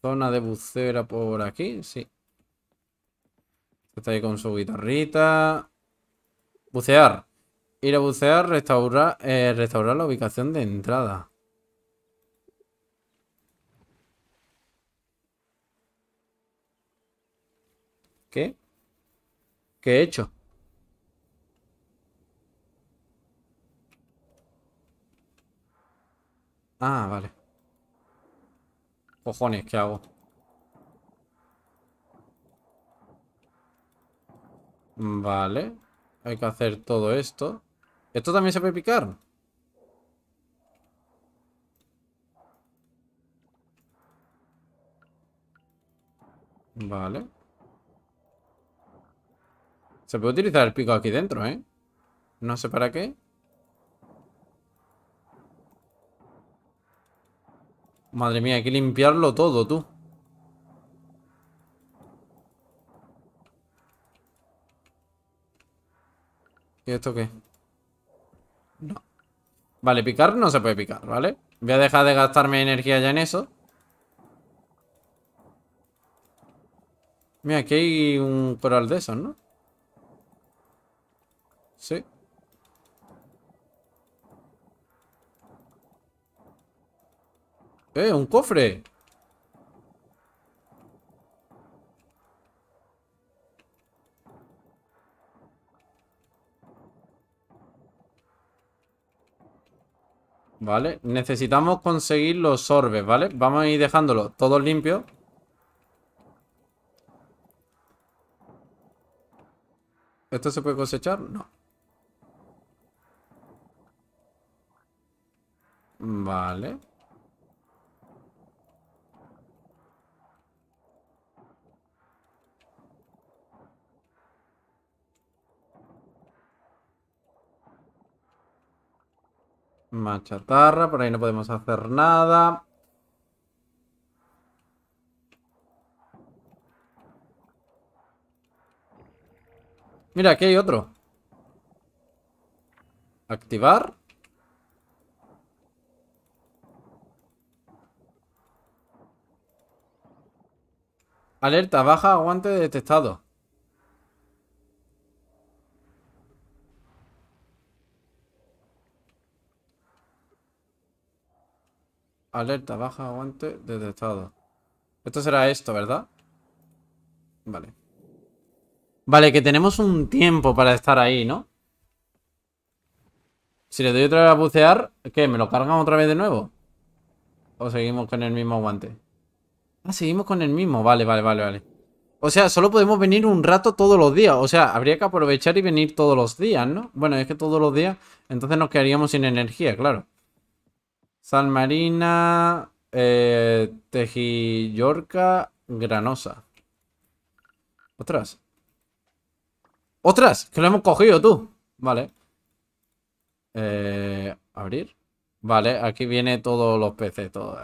Zona de buceo era por aquí, sí. Está ahí con su guitarrita. Bucear. Ir a bucear, restaurar la ubicación de entrada. ¿Qué? ¿Qué he hecho? Ah, vale. Cojones, ¿qué hago? Vale. Hay que hacer todo esto. ¿Esto también se puede picar? Vale. Se puede utilizar el pico aquí dentro, ¿eh? No sé para qué. Madre mía, hay que limpiarlo todo, tú. ¿Y esto qué? No. Vale, picar no se puede picar, ¿vale? Voy a dejar de gastarme energía ya en eso. Mira, aquí hay un coral de esos, ¿no? Sí. ¡Un cofre! Vale, necesitamos conseguir los orbes, ¿vale? Vamos a ir dejándolo todo limpio. ¿Esto se puede cosechar? No. Vale. Más chatarra, por ahí no podemos hacer nada. Mira, aquí hay otro. Activar. Alerta, baja, aguante detectado. Alerta, baja, aguante detectado. Esto será esto, ¿verdad? Vale. Vale, que tenemos un tiempo para estar ahí, ¿no? Si le doy otra vez a bucear, ¿qué? ¿Me lo cargan otra vez de nuevo? ¿O seguimos con el mismo aguante? Ah, seguimos con el mismo. Vale, vale, vale, vale. O sea, solo podemos venir un rato todos los días. O sea, habría que aprovechar y venir todos los días, ¿no? Bueno, es que todos los días. Entonces nos quedaríamos sin energía, claro. Sal marina, tejillorca, granosa. Ostras. ¡Ostras! Que lo hemos cogido, tú. Vale. Abrir. Vale, aquí viene todos los peces, todo.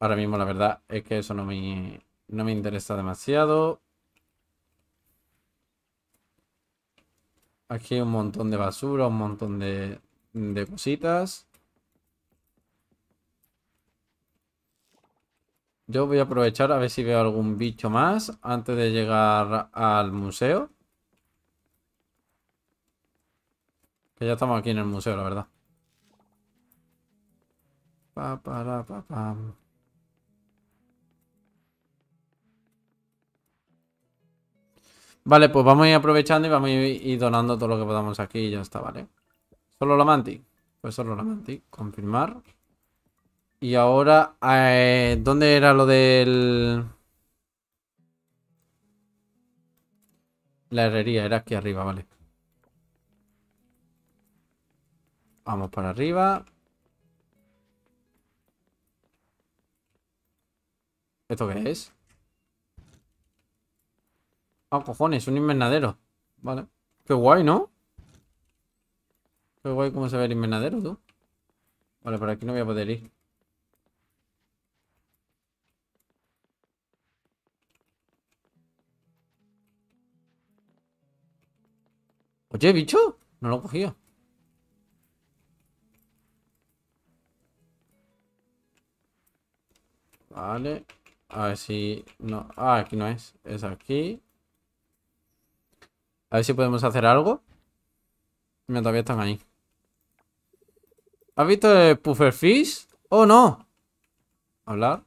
Ahora mismo la verdad es que eso no me interesa demasiado. Aquí hay un montón de basura, un montón de cositas. Yo voy a aprovechar a ver si veo algún bicho más antes de llegar al museo. Que ya estamos aquí en el museo, la verdad. Pa, pa, la, pa, pa. Vale, pues vamos a ir aprovechando y vamos a ir donando todo lo que podamos aquí y ya está, ¿vale? Solo la mantis. Pues solo la mantis. Confirmar. Y ahora, ¿dónde era lo del...? La herrería era aquí arriba, vale. Vamos para arriba. ¿Esto qué es? Ah, cojones, un invernadero. Vale. Qué guay, ¿no? Qué guay cómo se ve el invernadero, tú. Vale, por aquí no voy a poder ir. Oye, bicho, no lo he cogido. Vale. A ver si... No. Ah, aquí no es. Es aquí. A ver si podemos hacer algo. Mira, todavía están ahí. ¿Has visto el pufferfish? ¡Oh, no! Hablar.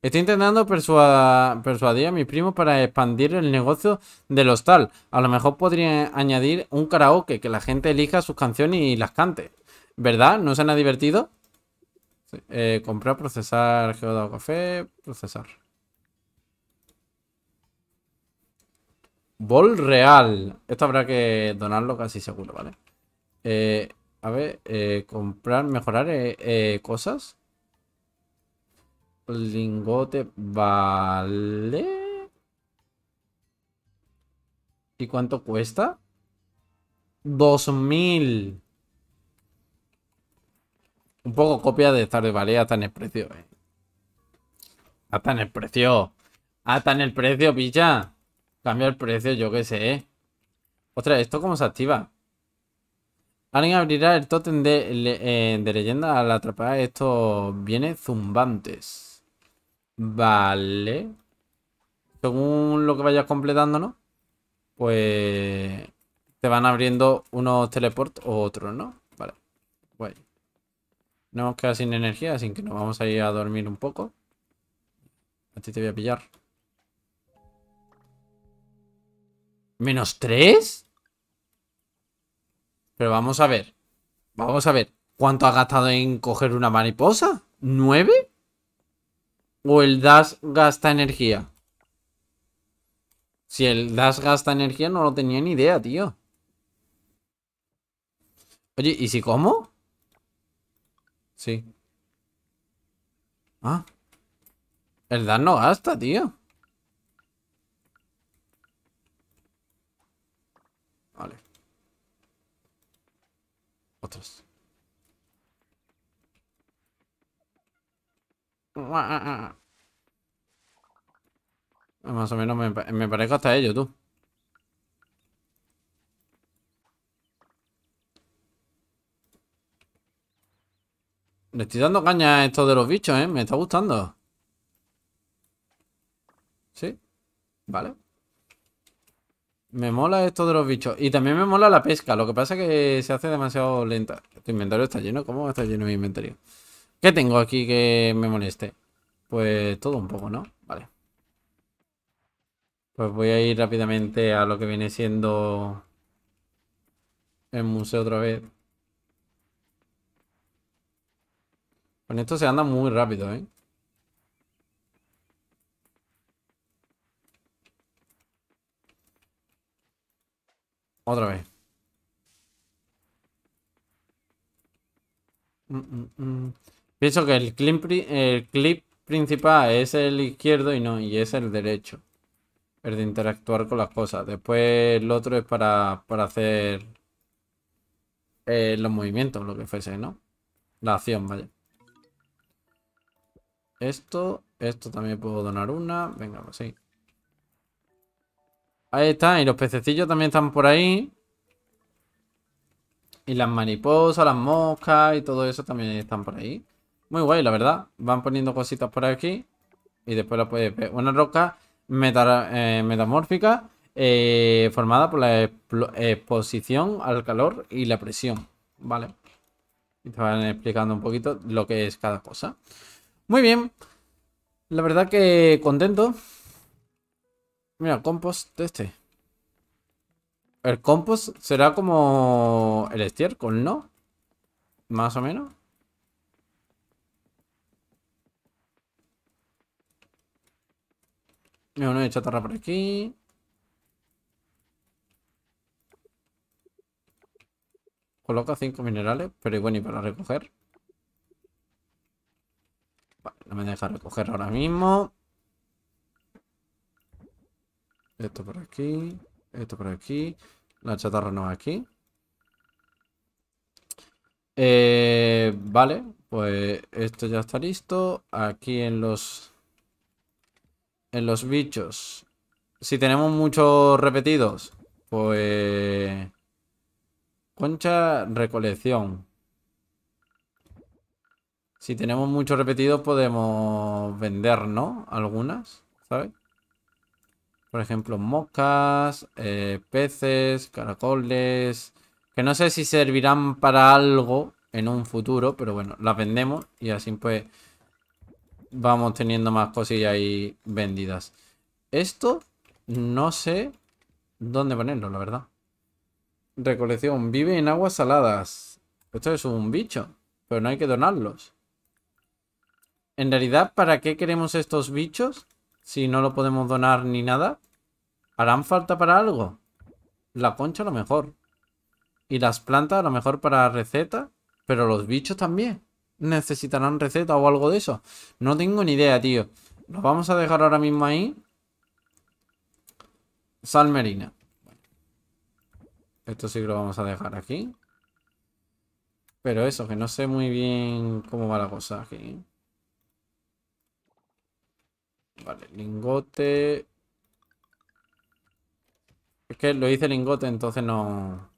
Estoy intentando persuadir a mis primos para expandir el negocio del hostal. A lo mejor podría añadir un karaoke, que la gente elija sus canciones y las cante. ¿Verdad? ¿No se han divertido? Sí. Comprar, procesar, geodado café, procesar. Bol real. Esto habrá que donarlo casi seguro, ¿vale? A ver, comprar, mejorar cosas. Lingote, vale. ¿Y cuánto cuesta? 2000. Un poco copia de Stardew Valley, hasta en el precio, Hasta en el precio. Hasta en el precio, picha. Cambia el precio, yo qué sé. Ostras, ¿esto cómo se activa? Alguien abrirá el tótem de leyenda al atrapar estos bienes zumbantes. Vale. Según lo que vayas completando, ¿no? Pues te van abriendo unos teleport o otros, ¿no? Vale. Guay. No hemos quedado sin energía, así que nos vamos a ir a dormir un poco. A ti te voy a pillar. ¿-3? Pero vamos a ver. Vamos a ver. ¿Cuánto has gastado en coger una mariposa? ¿9? ¿O el dash gasta energía? Si el dash gasta energía no lo tenía ni idea, tío. Oye, ¿y si como? Sí. Ah. El dash no gasta, tío. Vale. otros. Más o menos me parezco hasta ello, tú. Le estoy dando caña a esto de los bichos, ¿eh? Me está gustando. Sí, vale. Me mola esto de los bichos. Y también me mola la pesca. Lo que pasa es que se hace demasiado lenta. Tu inventario está lleno. ¿Cómo está lleno mi inventario? ¿Qué tengo aquí que me moleste? Pues todo un poco, ¿no? Vale. Pues voy a ir rápidamente a lo que viene siendo el museo otra vez. Con esto se anda muy rápido, ¿eh? Otra vez. Pienso que el clip principal es el izquierdo y es el derecho. El de interactuar con las cosas. Después el otro es para hacer los movimientos, lo que fuese, ¿no? La acción, vaya. Esto también puedo donar una. Venga, pues sí. Ahí está. Y los pececillos también están por ahí. Y las mariposas, las moscas y todo eso también están por ahí. Muy guay, la verdad. Van poniendo cositas por aquí. Y después la puedes ver. Una roca metamórfica formada por la exposición al calor y la presión. Vale. Y te van explicando un poquito lo que es cada cosa. Muy bien, la verdad que contento. Mira, compost de este. El compost será como el estiércol, ¿no? Más o menos. Mira, una de chatarra por aquí. Coloca 5 minerales, pero bueno, y para recoger. Vale, no me deja recoger ahora mismo. Esto por aquí. Esto por aquí. La chatarra no es aquí. Vale, pues esto ya está listo. Aquí en los bichos. Si tenemos muchos repetidos, pues... Concha recolección. Si tenemos muchos repetidos podemos vender, ¿no? Algunas, ¿sabes? Por ejemplo, moscas, peces, caracoles... Que no sé si servirán para algo en un futuro, pero bueno, las vendemos y así pues vamos teniendo más cosillas ahí vendidas. Esto no sé dónde ponerlo, la verdad. Recolección, vive en aguas saladas. Esto es un bicho, pero no hay que donarlos. En realidad, ¿para qué queremos estos bichos? Si no lo podemos donar ni nada. ¿Harán falta para algo? La concha a lo mejor. Y las plantas a lo mejor para receta. Pero los bichos también. ¿Necesitarán receta o algo de eso? No tengo ni idea, tío. Los vamos a dejar ahora mismo ahí. Sal marina. Esto sí que lo vamos a dejar aquí. Pero eso, que no sé muy bien cómo va la cosa aquí. Vale, lingote. Es que lo hice lingote, entonces no...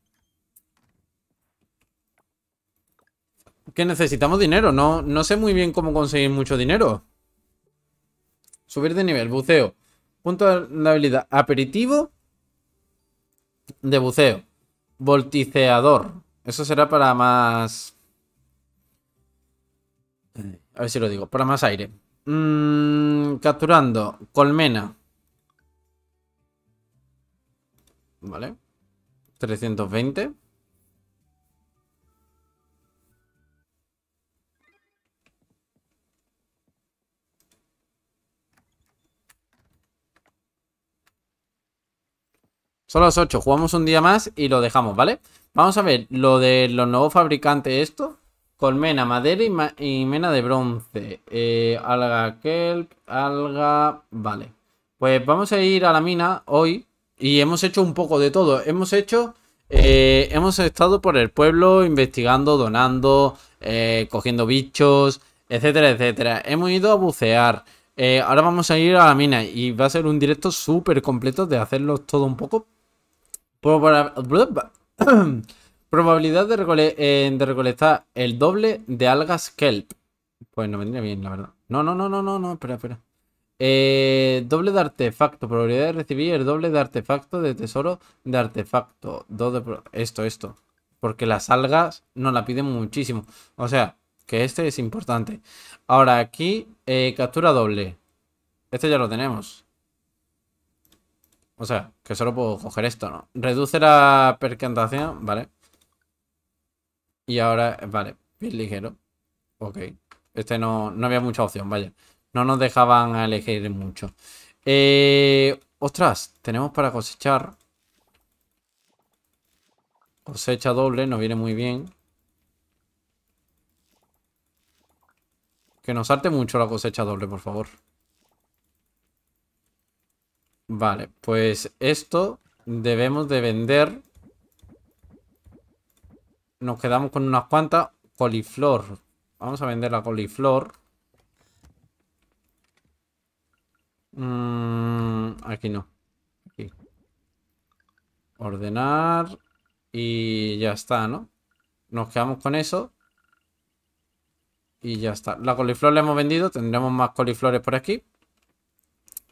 Que necesitamos dinero, no sé muy bien cómo conseguir mucho dinero. Subir de nivel, buceo. Punto de habilidad, aperitivo de buceo. Volticeador. Eso será para más... A ver si lo digo, para más aire. Capturando colmena. Vale, 320. Son las 8, jugamos un día más y lo dejamos, ¿vale? Vamos a ver lo de los nuevos fabricantes esto. Colmena, madera y mena de bronce. Alga, kelp, alga... Vale. Pues vamos a ir a la mina hoy. Y hemos hecho un poco de todo. Hemos hecho Hemos estado por el pueblo investigando, donando, cogiendo bichos, etcétera, etcétera. Hemos ido a bucear. Ahora vamos a ir a la mina y va a ser un directo súper completo de hacerlo todo un poco. Probabilidad de recolectar el doble de algas kelp. Pues no vendría bien, la verdad. No, espera. Doble de artefacto. Probabilidad de recibir el doble de artefacto de tesoro de artefacto. Esto. Porque las algas nos la piden muchísimo. O sea, que este es importante. Ahora aquí, captura doble. Este ya lo tenemos. O sea, que solo puedo coger esto, ¿no? Reduce la percantación, vale. Y ahora, vale, bien ligero. Ok. Este no había mucha opción, vaya. No nos dejaban elegir mucho. Ostras, tenemos para cosechar. Cosecha doble, nos viene muy bien. Que nos salte mucho la cosecha doble, por favor. Vale, pues esto debemos de vender. Nos quedamos con unas cuantas. Coliflor. Vamos a vender la coliflor. Aquí no. Aquí. Ordenar. Y ya está, ¿no? Nos quedamos con eso. Y ya está. La coliflor la hemos vendido. Tendremos más coliflores por aquí.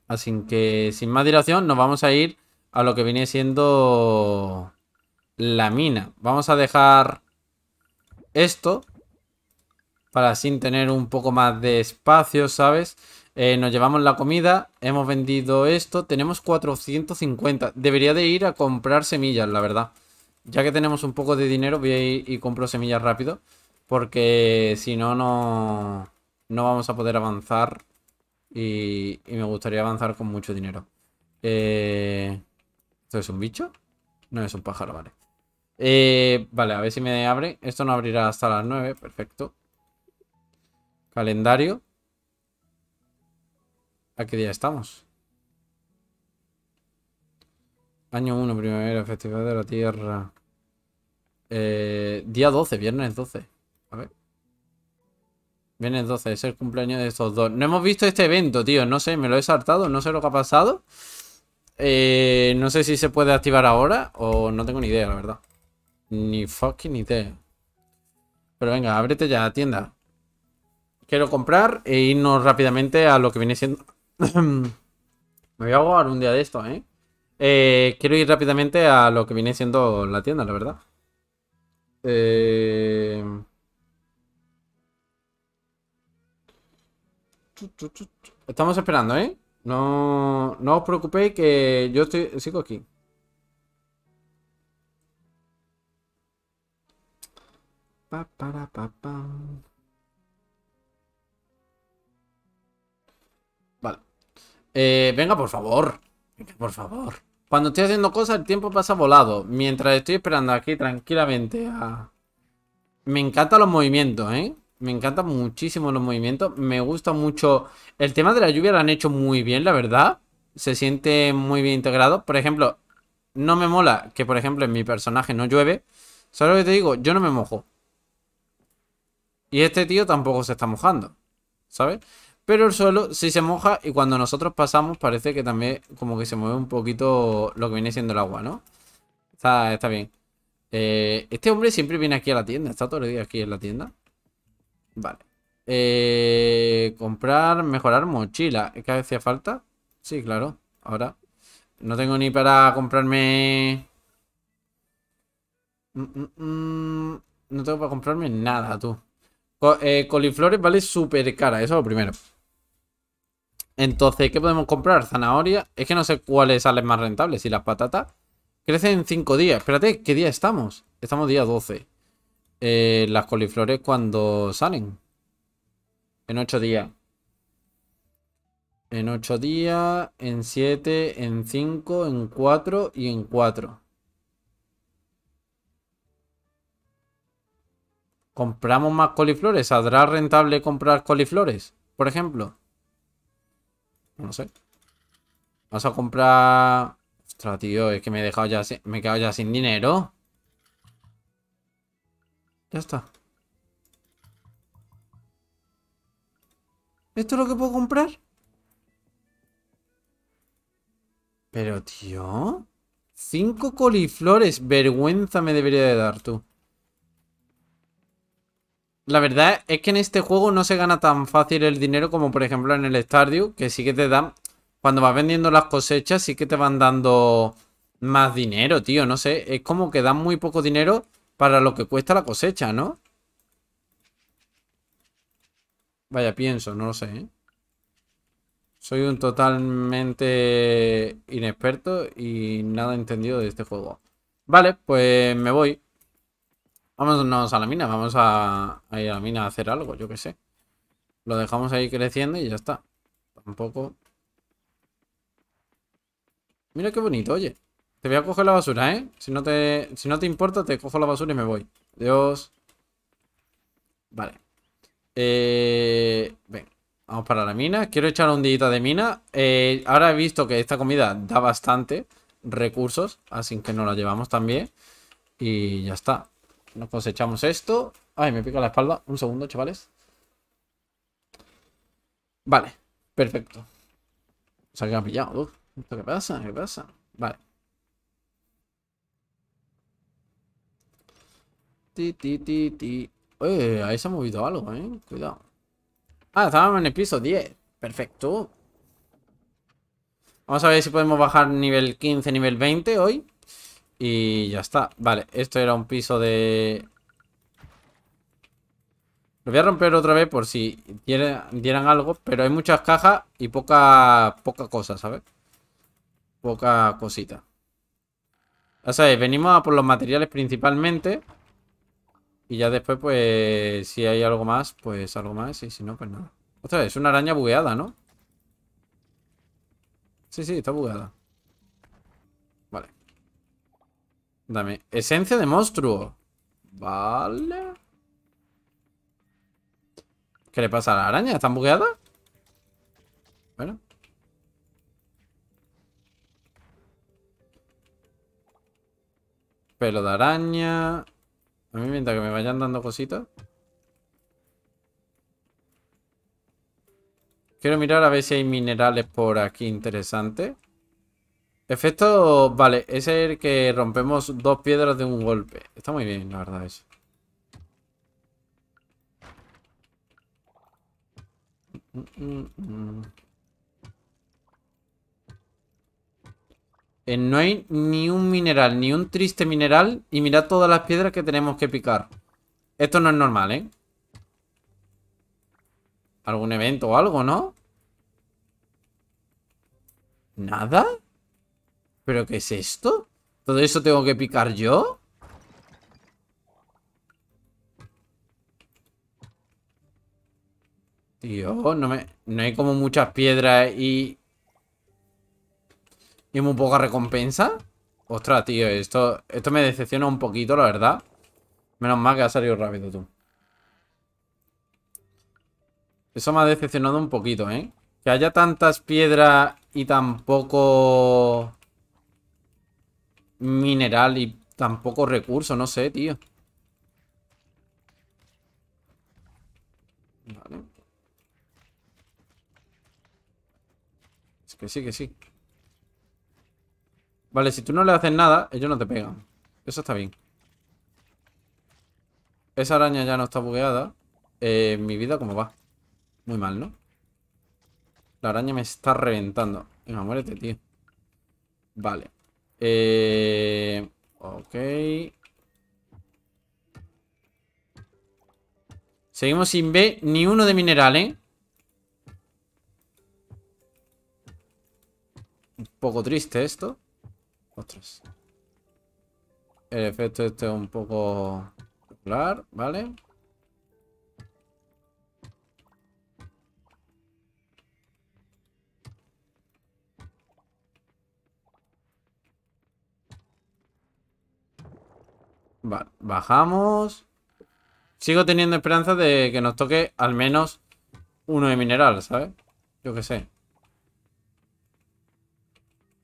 Así que, sin más dilación, nos vamos a ir a lo que viene siendo la mina. Vamos a dejar esto para así tener un poco más de espacio, ¿sabes? Nos llevamos la comida, hemos vendido esto, tenemos 450. Debería de ir a comprar semillas, la verdad. Ya que tenemos un poco de dinero, voy a ir y compro semillas rápido. Porque si no, no vamos a poder avanzar. Y me gustaría avanzar con mucho dinero. ¿Esto es un bicho? No, es un pájaro, vale. Vale, a ver si me abre. Esto no abrirá hasta las 9, perfecto. Calendario. ¿A qué día estamos? Año 1, primavera, festival de la tierra. Día 12, viernes 12. A ver. Viernes 12, es el cumpleaños de estos dos. No hemos visto este evento, tío. No sé, me lo he saltado. No sé lo que ha pasado. No sé si se puede activar ahora o no tengo ni idea, la verdad. Ni fucking idea. Pero venga, ábrete ya, tienda. Quiero comprar e irnos rápidamente a lo que viene siendo... Me voy a ahogar un día de esto, ¿eh? Quiero ir rápidamente a lo que viene siendo la tienda, la verdad. Estamos esperando, ¿eh? No os preocupéis que yo sigo aquí. Pa, para, pa, pa. Vale. Venga, por favor. Venga, por favor. Cuando estoy haciendo cosas, el tiempo pasa volado. Mientras estoy esperando aquí tranquilamente a... Me encantan los movimientos, ¿eh? Me encantan muchísimo los movimientos. Me gusta mucho. El tema de la lluvia lo han hecho muy bien, la verdad. Se siente muy bien integrado. Por ejemplo, no me mola que, por ejemplo, en mi personaje no llueve. ¿Sabes lo que te digo? Yo no me mojo. Y este tío tampoco se está mojando, ¿sabes? Pero el suelo sí se moja y cuando nosotros pasamos parece que también como que se mueve un poquito lo que viene siendo el agua, ¿no? Está bien. Este hombre siempre viene aquí a la tienda. Está todo el día aquí en la tienda. Vale. Comprar, mejorar mochila. ¿Es que hacía falta? Sí, claro. Ahora. No tengo ni para comprarme... No tengo para comprarme nada, tú. Coliflores vale súper cara. Eso es lo primero. Entonces, ¿qué podemos comprar? Zanahoria. Es que no sé cuáles salen más rentables. Y las patatas crecen en 5 días. Espérate, ¿qué día estamos? Estamos día 12. Las coliflores cuando salen. En 8 días. En 8 días. En 7. En 5. En 4. Y en 4. ¿Compramos más coliflores? ¿Saldrá rentable comprar coliflores? Por ejemplo. No sé. Vamos a comprar... Ostras, tío. Es que me he quedado ya sin dinero. Ya está. ¿Esto es lo que puedo comprar? Pero, tío... 5 coliflores. Vergüenza me debería de dar, tú. La verdad es que en este juego no se gana tan fácil el dinero como, por ejemplo, en el Stardew, que sí que te dan... Cuando vas vendiendo las cosechas sí que te van dando más dinero, tío. No sé, es como que dan muy poco dinero para lo que cuesta la cosecha, ¿no? Vaya, pienso, no lo sé, ¿eh? Soy un totalmente inexperto y nada entendido de este juego. Vale, pues me voy. Vámonos a la mina, vamos a ir a la mina a hacer algo, yo qué sé. Lo dejamos ahí creciendo y ya está. Tampoco... Mira qué bonito, oye. Te voy a coger la basura, ¿eh? Si no te importa, te cojo la basura y me voy. Adiós. Vale. Venga, vamos para la mina. Quiero echar un dillita de mina. Ahora he visto que esta comida da bastante recursos, así que nos la llevamos también. Y ya está. Nos cosechamos esto. Ay, me pica la espalda. Un segundo, chavales. Vale, perfecto. Se ha pillado. ¿Esto qué pasa? ¿Qué pasa? Vale. Ti, ti, ti, ti. Ahí se ha movido algo, ¿eh? Cuidado. Ah, estábamos en el piso 10. Perfecto. Vamos a ver si podemos bajar nivel 15, nivel 20 hoy. Y ya está. Vale, esto era un piso de... Lo voy a romper otra vez por si dieran algo. Pero hay muchas cajas y poca cosa, ¿sabes? Poca cosita. Ya sabéis, venimos a por los materiales principalmente. Y ya después, pues, si hay algo más, pues algo más. Y si no, pues nada. Ostras, es una araña bugueada, ¿no? Sí, está bugueada. Vale. Dame. Esencia de monstruo. Vale. ¿Qué le pasa a la araña? ¿Están bugueadas? Bueno. Pelo de araña... A mí mientras que me vayan dando cositas. Quiero mirar a ver si hay minerales por aquí interesantes. Efecto... Vale, es el que rompemos 2 piedras de un golpe. Está muy bien, la verdad, eso. No hay ni un mineral, ni un triste mineral. Y mirad todas las piedras que tenemos que picar. Esto no es normal, ¿eh? ¿Algún evento o algo, no? ¿Nada? ¿Pero qué es esto? ¿Todo eso tengo que picar yo? Tío, no hay como muchas piedras y... Y muy poca recompensa. Ostras, tío, esto me decepciona un poquito, la verdad. Menos mal que ha salido rápido, tú. Eso me ha decepcionado un poquito, ¿eh? Que haya tantas piedras y tampoco... Mineral y tampoco recurso, no sé, tío. Vale. Es que sí, que sí. Vale, si tú no le haces nada, ellos no te pegan. Eso está bien. Esa araña ya no está bugueada. Mi vida, ¿cómo va? Muy mal, ¿no? La araña me está reventando. Venga, muérete, tío. Vale. Ok. Seguimos sin ver ni uno de mineral, ¿eh? Un poco triste esto. Ostras. El efecto este es un poco regular, ¿vale? Vale, bajamos. Sigo teniendo esperanza de que nos toque al menos uno de mineral, ¿sabes? Yo qué sé.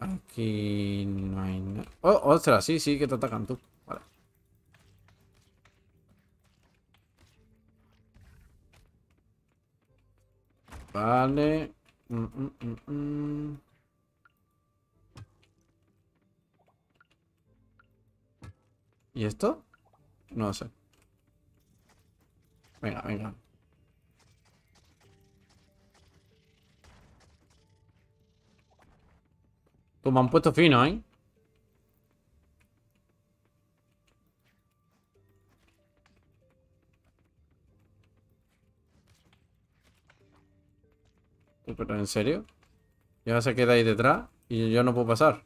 Aquí no hay nada. Oh, ostras, sí, que te atacan tú. Vale. Vale. ¿Y esto? No lo sé. Venga, venga. Pues me han puesto fino, ¿eh? Pero en serio, y ahora se queda ahí detrás y yo no puedo pasar.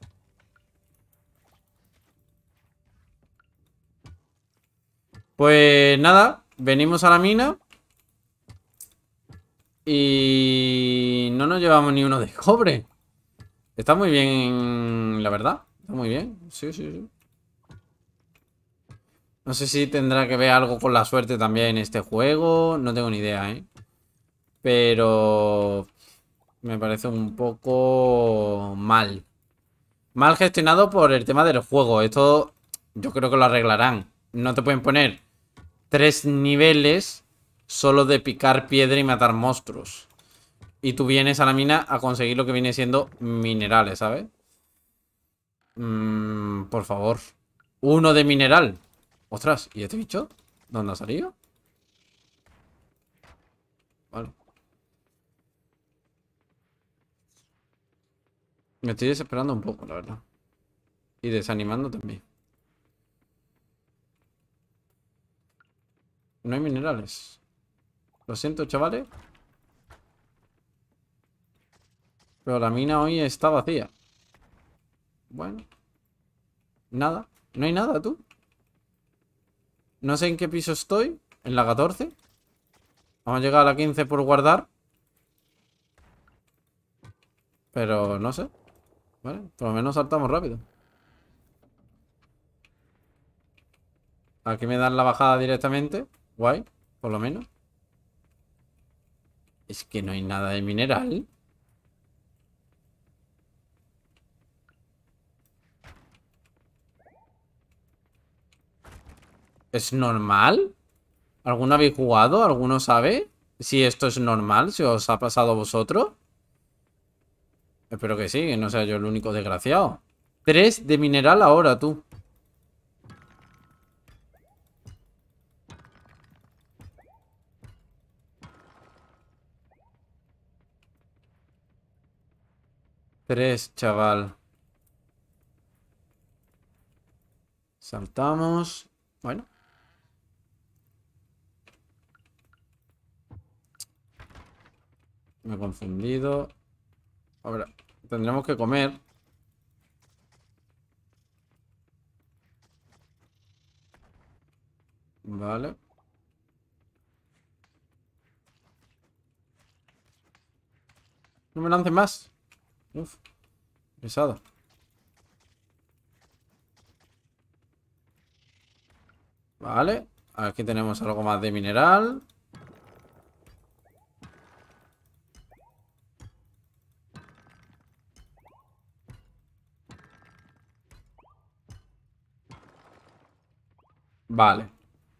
Pues nada, venimos a la mina y no nos llevamos ni uno de cobre. Está muy bien, la verdad. Está muy bien, sí, sí, sí. No sé si tendrá que ver algo con la suerte también en este juego. No tengo ni idea, ¿eh? Pero... me parece un poco mal. Mal gestionado por el tema del juego. Esto yo creo que lo arreglarán. No te pueden poner 3 niveles solo de picar piedra y matar monstruos. Y tú vienes a la mina a conseguir lo que viene siendo minerales, ¿sabes? Por favor. 1 de mineral. Ostras, ¿y este bicho? ¿Dónde ha salido? Vale. Me estoy desesperando un poco, la verdad. Y desanimando también. No hay minerales. Lo siento, chavales. Pero la mina hoy está vacía. Bueno. Nada. No hay nada, tú. No sé en qué piso estoy. En la 14. Vamos a llegar a la 15 por guardar. Pero no sé. Vale, por lo menos saltamos rápido. Aquí me dan la bajada directamente. Guay, por lo menos. Es que no hay nada de mineral. ¿Es normal? ¿Alguno habéis jugado? ¿Alguno sabe si esto es normal? ¿Si os ha pasado a vosotros? Espero que sí, que no sea yo el único desgraciado. 3 de mineral ahora, tú. Tres, chaval. Saltamos. Bueno. Me he confundido. Ahora... tendremos que comer. Vale. No me lancen más. Uf. Pesado. Vale. Aquí tenemos algo más de mineral. Vale,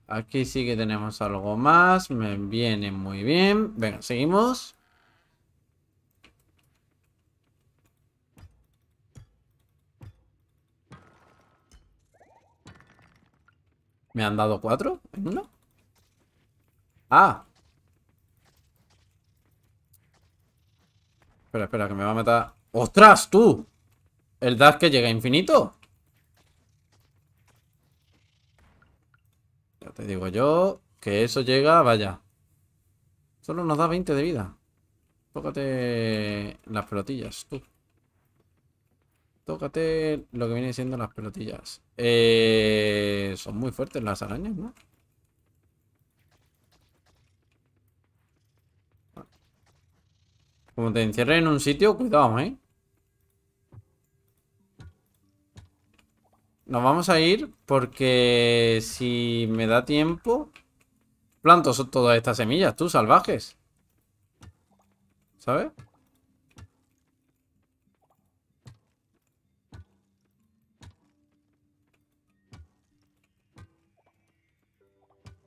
aquí sí que tenemos algo más. Me viene muy bien. Venga, seguimos. ¿Me han dado 4 en uno? Ah. Espera, espera, que me va a matar. ¡Ostras, tú! ¿El dash que llega a infinito? Te digo yo que eso llega, vaya. Solo nos da 20 de vida. Tócate las pelotillas, tú. Tócate lo que viene siendo las pelotillas. Son muy fuertes las arañas, ¿no? Como te encierres en un sitio, cuidado, ¿eh? Nos vamos a ir porque si me da tiempo, planto todas estas semillas, tú, salvajes. ¿Sabes?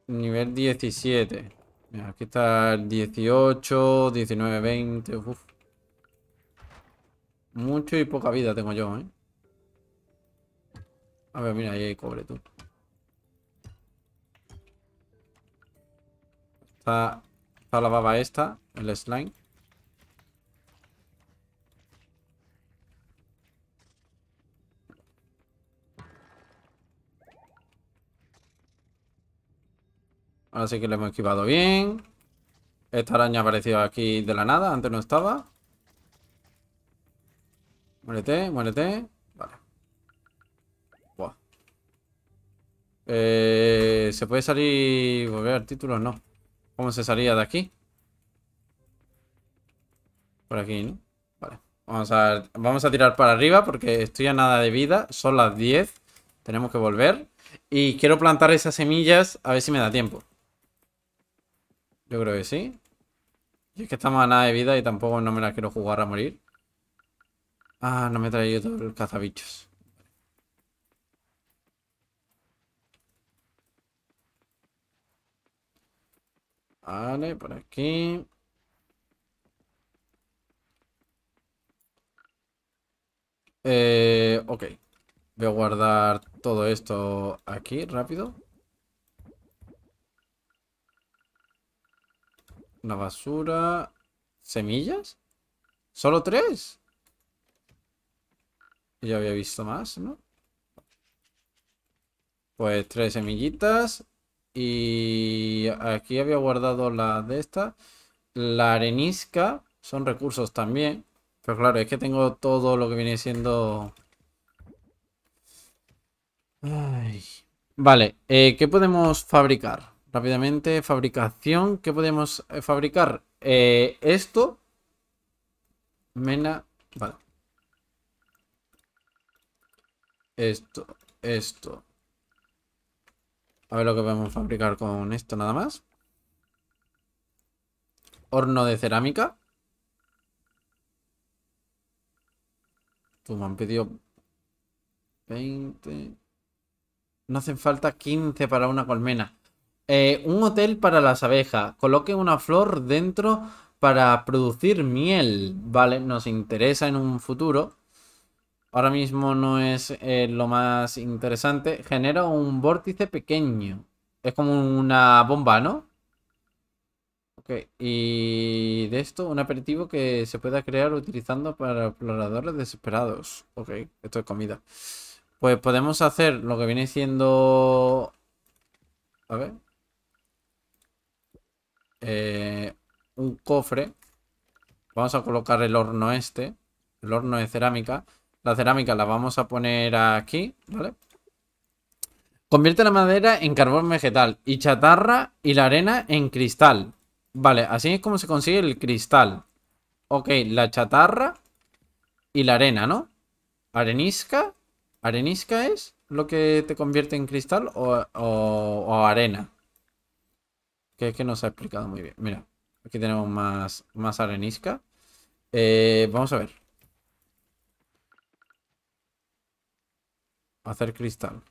Nivel 17. Mira, aquí está el 18, 19, 20. Uf. Mucho y poca vida tengo yo, ¿eh? A ver, mira, ahí hay cobre, tú. Está la baba esta, el slime. Ahora sí que lo hemos esquivado bien. Esta araña ha aparecido aquí de la nada, antes no estaba. Muérete, muérete. Vale. Buah. ¿Se puede salir? Volver al título, no. ¿Cómo se salía de aquí? Por aquí, ¿no? Vale. Vamos a tirar para arriba porque estoy a nada de vida. Son las 10. Tenemos que volver. Y quiero plantar esas semillas a ver si me da tiempo. Yo creo que sí. Y es que estamos a nada de vida y tampoco no me la quiero jugar a morir. Ah, no me he traído todo el cazabichos. Vale, por aquí. Ok. Voy a guardar todo esto aquí rápido. Una basura. ¿Semillas? ¿Solo 3? Ya había visto más, ¿no? Pues 3 semillitas. Y aquí había guardado la de esta. La arenisca. Son recursos también. Pero claro, es que tengo todo lo que viene siendo... Ay. Vale, ¿qué podemos fabricar? Rápidamente, fabricación. ¿Qué podemos fabricar? Esto. Mena. Vale. Esto. A ver lo que podemos fabricar con esto nada más. Horno de cerámica. Tú me han pedido 20... No hacen falta 15 para una colmena. Un hotel para las abejas. Coloque una flor dentro para producir miel. Vale, nos interesa en un futuro. Ahora mismo no es lo más interesante. Genera un vórtice pequeño. Es como una bomba, ¿no? Ok, y de esto un aperitivo que se pueda crear utilizando para exploradores desesperados. Ok, esto es comida. Pues podemos hacer lo que viene siendo... A ver. Un cofre. Vamos a colocar el horno este. El horno de cerámica. La cerámica la vamos a poner aquí, ¿vale? Convierte la madera en carbón vegetal. Y chatarra y la arena en cristal. Vale, así es como se consigue el cristal. Ok, la chatarra y la arena, ¿no? Arenisca. ¿Arenisca es lo que te convierte en cristal o arena? Que es que no se ha explicado muy bien. Mira, aquí tenemos más arenisca. Vamos a ver. Hacer cristal.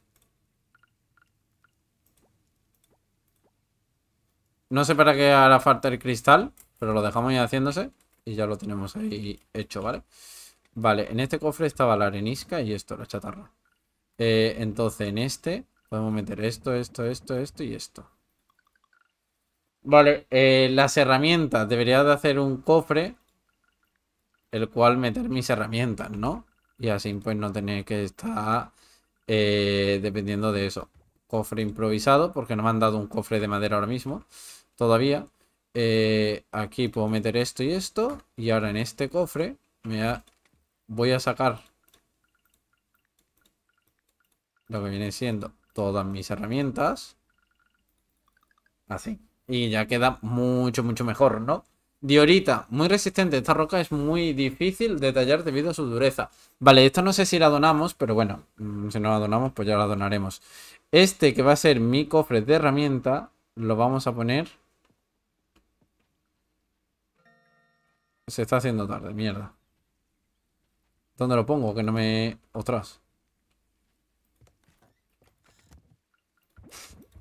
No sé para qué hará falta el cristal, pero lo dejamos ahí haciéndose y ya lo tenemos ahí hecho, ¿vale? Vale, en este cofre estaba la arenisca y esto, la chatarra. Entonces en este podemos meter esto y esto. Vale, las herramientas. Debería de hacer un cofre, el cual meter mis herramientas, ¿no? Y así pues no tener que estar dependiendo de eso. Cofre improvisado, porque no me han dado un cofre de madera ahora mismo. Todavía. Aquí puedo meter esto y esto. Y ahora en este cofre voy a sacar lo que viene siendo todas mis herramientas. Así. Y ya queda mucho, mucho mejor, ¿no? Diorita, muy resistente. Esta roca es muy difícil de tallar debido a su dureza. Vale, esta no sé si la donamos, pero bueno, si no la donamos, pues ya la donaremos. Este que va a ser mi cofre de herramienta, lo vamos a poner... Se está haciendo tarde, mierda. ¿Dónde lo pongo? Que no me... Ostras.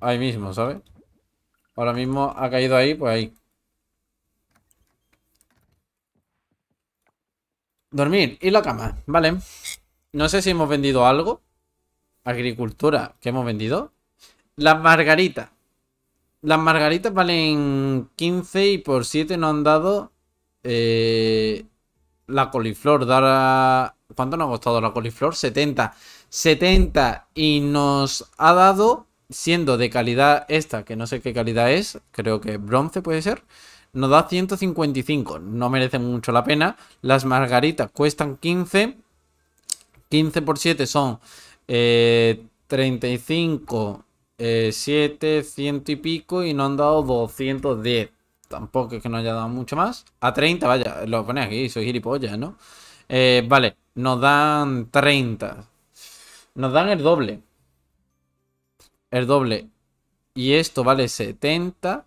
Ahí mismo, ¿sabes? Ahora mismo ha caído ahí, pues ahí. Dormir y la cama, vale. No sé si hemos vendido algo. Agricultura, ¿qué hemos vendido? Las margaritas. Las margaritas valen 15 y por 7 nos han dado la coliflor. ¿Cuánto nos ha costado la coliflor? 70. 70 y nos ha dado, siendo de calidad esta, que no sé qué calidad es, creo que bronce puede ser, nos da 155. No merece mucho la pena. Las margaritas cuestan 15. 15 por 7 son 35, 7, 100 y pico, y nos han dado 210. Tampoco es que nos haya dado mucho más. A 30, vaya, lo pone aquí, soy gilipollas, ¿no? Vale, nos dan 30. Nos dan el doble. El doble. Y esto vale 70.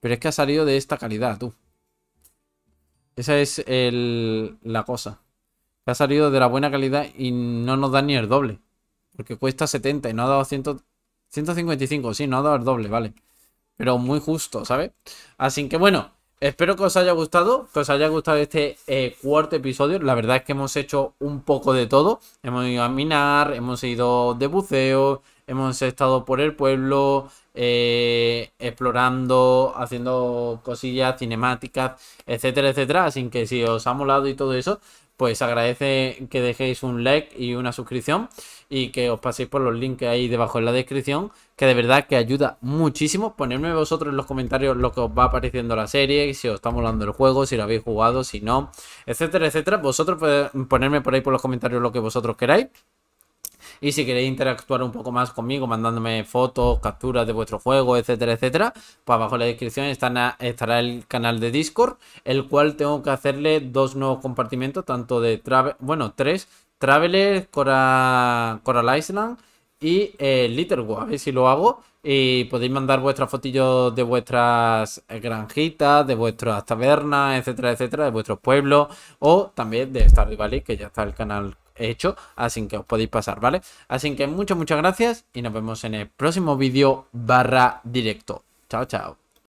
Pero es que ha salido de esta calidad, tú. Esa es la cosa. Ha salido de la buena calidad y no nos da ni el doble. Porque cuesta 70 y no ha dado 155. Sí, no ha dado el doble, vale. Pero muy justo, ¿sabes? Así que bueno, espero que os haya gustado. Que os haya gustado este cuarto episodio. La verdad es que hemos hecho un poco de todo. Hemos ido a minar, hemos ido de buceo, hemos estado por el pueblo, explorando, haciendo cosillas, cinemáticas, etcétera, etcétera. Así que si os ha molado y todo eso, pues agradece que dejéis un like y una suscripción y que os paséis por los links que hay debajo en la descripción, que de verdad que ayuda muchísimo. Ponedme vosotros en los comentarios lo que os va apareciendo la serie, si os está molando el juego, si lo habéis jugado, si no, etcétera, etcétera. Vosotros podéis ponerme por ahí por los comentarios lo que vosotros queráis. Y si queréis interactuar un poco más conmigo, mandándome fotos, capturas de vuestro juego, etcétera, etcétera, pues abajo en la descripción estará el canal de Discord, el cual tengo que hacerle 2 nuevos compartimentos, tanto de tres, Traveler, Coral Island y Littlewood, a ver si lo hago. Y podéis mandar vuestras fotillos de vuestras granjitas, de vuestras tabernas, etcétera, etcétera, de vuestros pueblos, o también de Stardew Valley, que ya está el canal hecho, así que os podéis pasar, ¿vale? Así que muchas gracias y nos vemos en el próximo vídeo / directo. Chao, chao.